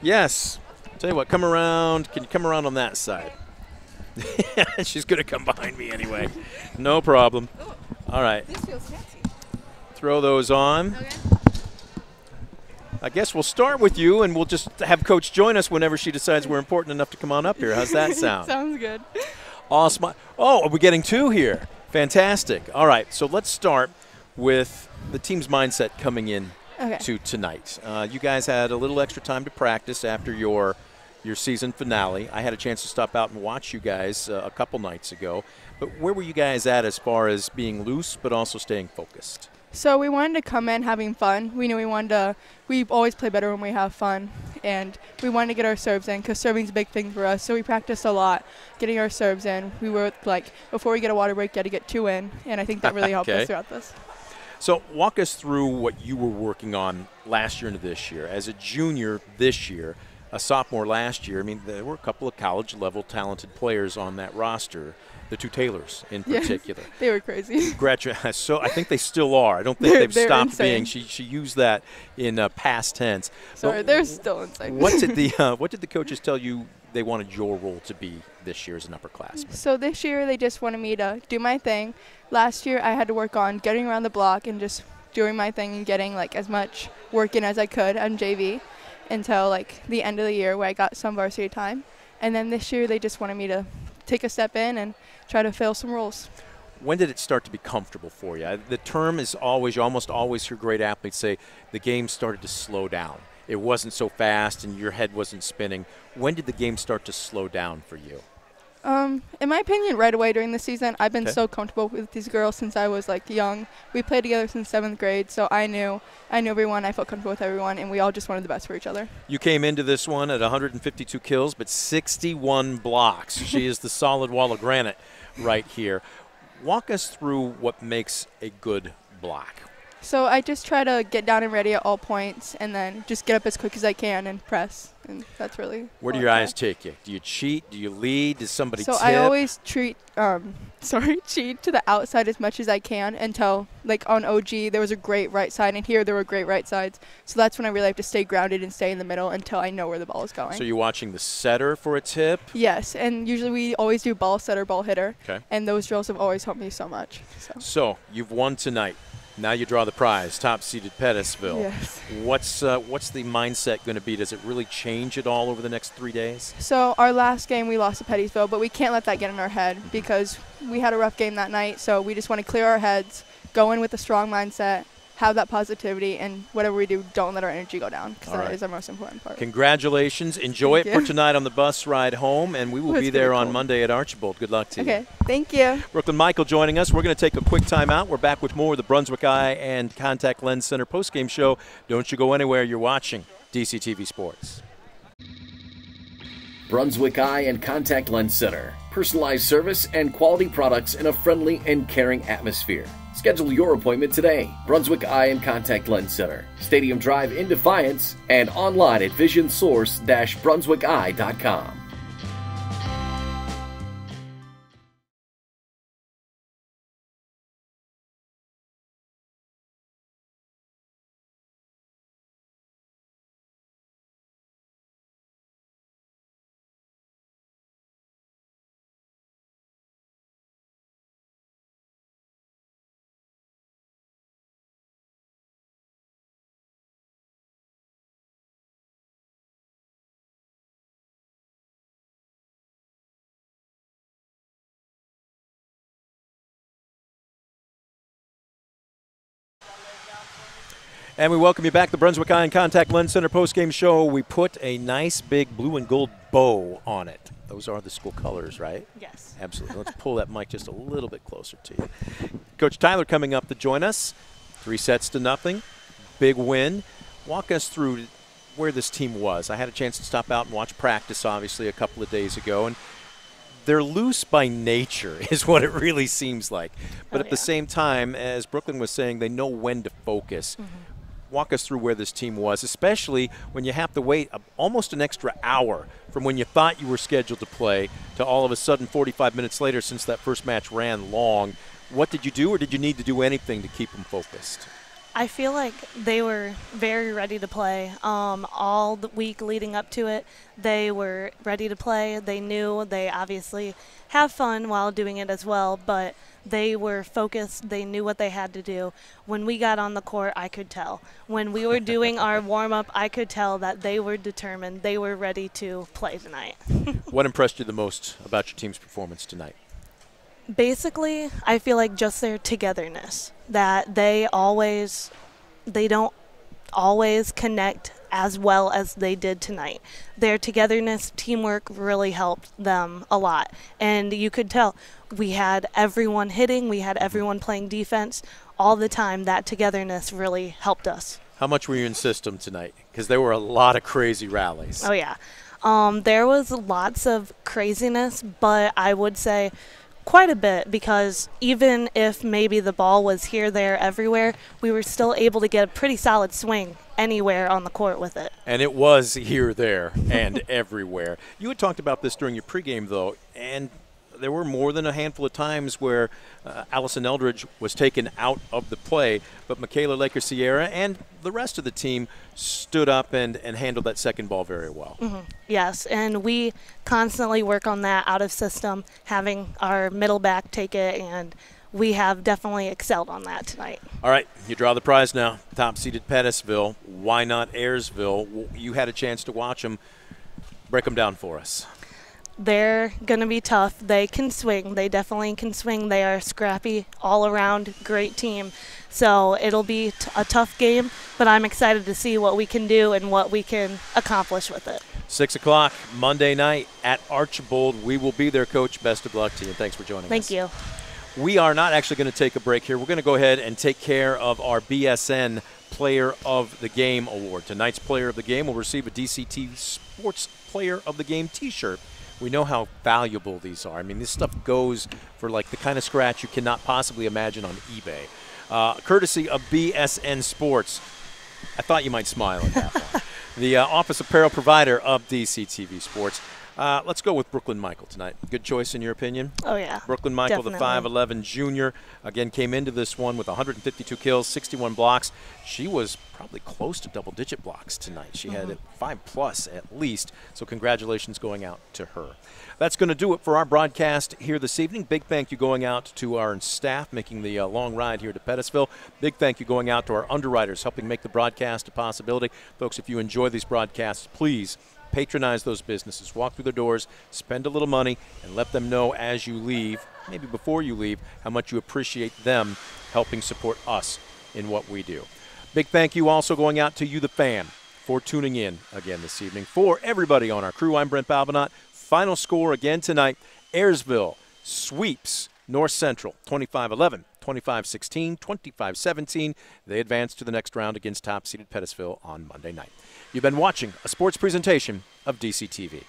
Yes. Tell you what, come around. Can you come around on that side? She's going to come behind me anyway. No problem. All right. This feels fancy. Throw those on. Okay. I guess we'll start with you, and we'll just have Coach join us whenever she decides we're important enough to come on up here. How's that sound? Sounds good. Awesome. Oh, are we getting 2 here? Fantastic. All right, so let's start with the team's mindset coming in to tonight. You guys had a little extra time to practice after your season finale. I had a chance to stop out and watch you guys a couple nights ago. But where were you guys at as far as being loose but also staying focused? So we wanted to come in having fun. We knew we wanted to, we always play better when we have fun, and we wanted to get our serves in because serving's a big thing for us. So we practiced a lot getting our serves in. We were like, before we get a water break, you had to get 2 in, and I think that really helped us throughout this. So walk us through what you were working on last year into this year. As a junior this year, a sophomore last year, I mean, there were a couple of college-level talented players on that roster. The two Taylors in particular. Yes, they were crazy. So I think they still are. I don't think they've stopped insane. Being. She used that in past tense. Sorry, but they're still insane. What did the coaches tell you they wanted your role to be this year as an upperclassman? So this year they just wanted me to do my thing. Last year I had to work on getting around the block and just doing my thing and getting like as much work in as I could on JV until like the end of the year where I got some varsity time. And then this year they just wanted me to take a step in and try to fill some roles. When did it start to be comfortable for you? The term is always, you almost always hear great athletes say, the game started to slow down. It wasn't so fast and your head wasn't spinning. When did the game start to slow down for you? In my opinion, right away during the season. I've been so comfortable with these girls since I was like young. We played together since 7th grade, so I knew everyone, I felt comfortable with everyone, and we all just wanted the best for each other. You came into this one at 152 kills, but 61 blocks. She is the solid wall of granite right here. Walk us through what makes a good block. So I just try to get down and ready at all points and then just get up as quick as I can and press. And that's really where do your eyes take you? Do you cheat? Do you lead? Does somebody tip? So I always cheat to the outside as much as I can until, like on OG, there was a great right side, and here there were great right sides. So that's when I really have to stay grounded and stay in the middle until I know where the ball is going. So you're watching the setter for a tip? Yes, and usually we always do ball setter, ball hitter. Okay. And those drills have always helped me so much. So you've won tonight. Now you draw the prize, top-seeded Pettisville. Yes. What's the mindset going to be? Does it really change at all over the next 3 days? So our last game we lost to Pettisville, but we can't let that get in our head because we had a rough game that night. So we just want to clear our heads, go in with a strong mindset, have that positivity, and whatever we do, don't let our energy go down because that is our most important part. Congratulations. Enjoy it for tonight on the bus ride home, and we will be there on Monday at Archbold. Good luck to you. Okay. Thank you. Brooklyn Michael joining us. We're going to take a quick time out. We're back with more of the Brunswick Eye and Contact Lens Center postgame show. Don't you go anywhere. You're watching DCTV Sports. Brunswick Eye and Contact Lens Center. Personalized service and quality products in a friendly and caring atmosphere. Schedule your appointment today. Brunswick Eye and Contact Lens Center. Stadium Drive in Defiance and online at visionsource-brunswickeye.com. And we welcome you back to the Brunswick Eye and Contact Lens Center postgame show. We put a nice big blue and gold bow on it. Those are the school colors, right? Yes. Absolutely. Let's pull that mic just a little bit closer to you. Coach Tyler coming up to join us. 3-0. Big win. Walk us through where this team was. I had a chance to stop out and watch practice, obviously, a couple of days ago. And they're loose by nature is what it really seems like. But at the same time, as Brooklyn was saying, they know when to focus. Mm-hmm. Walk us through where this team was, especially when you have to wait almost an extra hour from when you thought you were scheduled to play to all of a sudden 45 minutes later since that first match ran long. What did you do, or did you need to do anything to keep them focused? I feel like they were very ready to play. All the week leading up to it, they were ready to play. They knew they obviously have fun while doing it as well, but they were focused. They knew what they had to do. When we got on the court, I could tell. When we were doing our warm-up, I could tell that they were determined. They were ready to play tonight. What impressed you the most about your team's performance tonight? Basically, I feel like just their togetherness, that they don't always connect as well as they did tonight. Their togetherness, teamwork really helped them a lot. And you could tell we had everyone hitting, we had everyone playing defense all the time. That togetherness really helped us. How much were you in system tonight? Because there were a lot of crazy rallies. Oh, yeah. There was lots of craziness, but I would say quite a bit, because even if maybe the ball was here, there, everywhere, we were still able to get a pretty solid swing anywhere on the court with it. And it was here, there, and everywhere. You had talked about this during your pregame, though, and there were more than a handful of times where Allison Eldridge was taken out of the play, but Michaela Laker-Sierra and the rest of the team stood up and handled that second ball very well. Mm-hmm. Yes, and we constantly work on that out of system, having our middle back take it, and we have definitely excelled on that tonight. All right, you draw the prize now. Top-seeded Pettisville. Why not Ayersville? You had a chance to watch them. Break them down for us. They're going to be tough. They can swing. They definitely can swing. They are scrappy, all-around great team. So it'll be a tough game, but I'm excited to see what we can do and what we can accomplish with it. 6 o'clock Monday night at Archbold. We will be there, Coach. Best of luck to you. Thanks for joining us. Thank you. We are not actually going to take a break here. We're going to go ahead and take care of our BSN Player of the Game award. Tonight's Player of the Game will receive a DCTV Sports Player of the Game T-shirt. We know how valuable these are. I mean, this stuff goes for, like, the kind of scratch you cannot possibly imagine on eBay. Courtesy of BSN Sports. I thought you might smile at that one. The office apparel provider of DCTV Sports. Let's go with Brooklyn Michael tonight. Good choice, in your opinion? Oh, yeah. Brooklyn Michael, definitely. The 5'11 junior, again, came into this one with 152 kills, 61 blocks. She was probably close to double-digit blocks tonight. She had 5-plus at least, so congratulations going out to her. That's going to do it for our broadcast here this evening. Big thank you going out to our staff making the long ride here to Pettisville. Big thank you going out to our underwriters helping make the broadcast a possibility. Folks, if you enjoy these broadcasts, please patronize those businesses. Walk through their doors, spend a little money, and let them know as you leave, maybe before you leave, how much you appreciate them helping support us in what we do. Big thank you also going out to you, the fan, for tuning in again this evening. For everybody on our crew, I'm Brent Palbinod. Final score again tonight, Ayersville sweeps North Central 25-11, 25-16, 25-17. They advance to the next round against top-seeded Pettisville on Monday night. You've been watching a sports presentation of DCTV.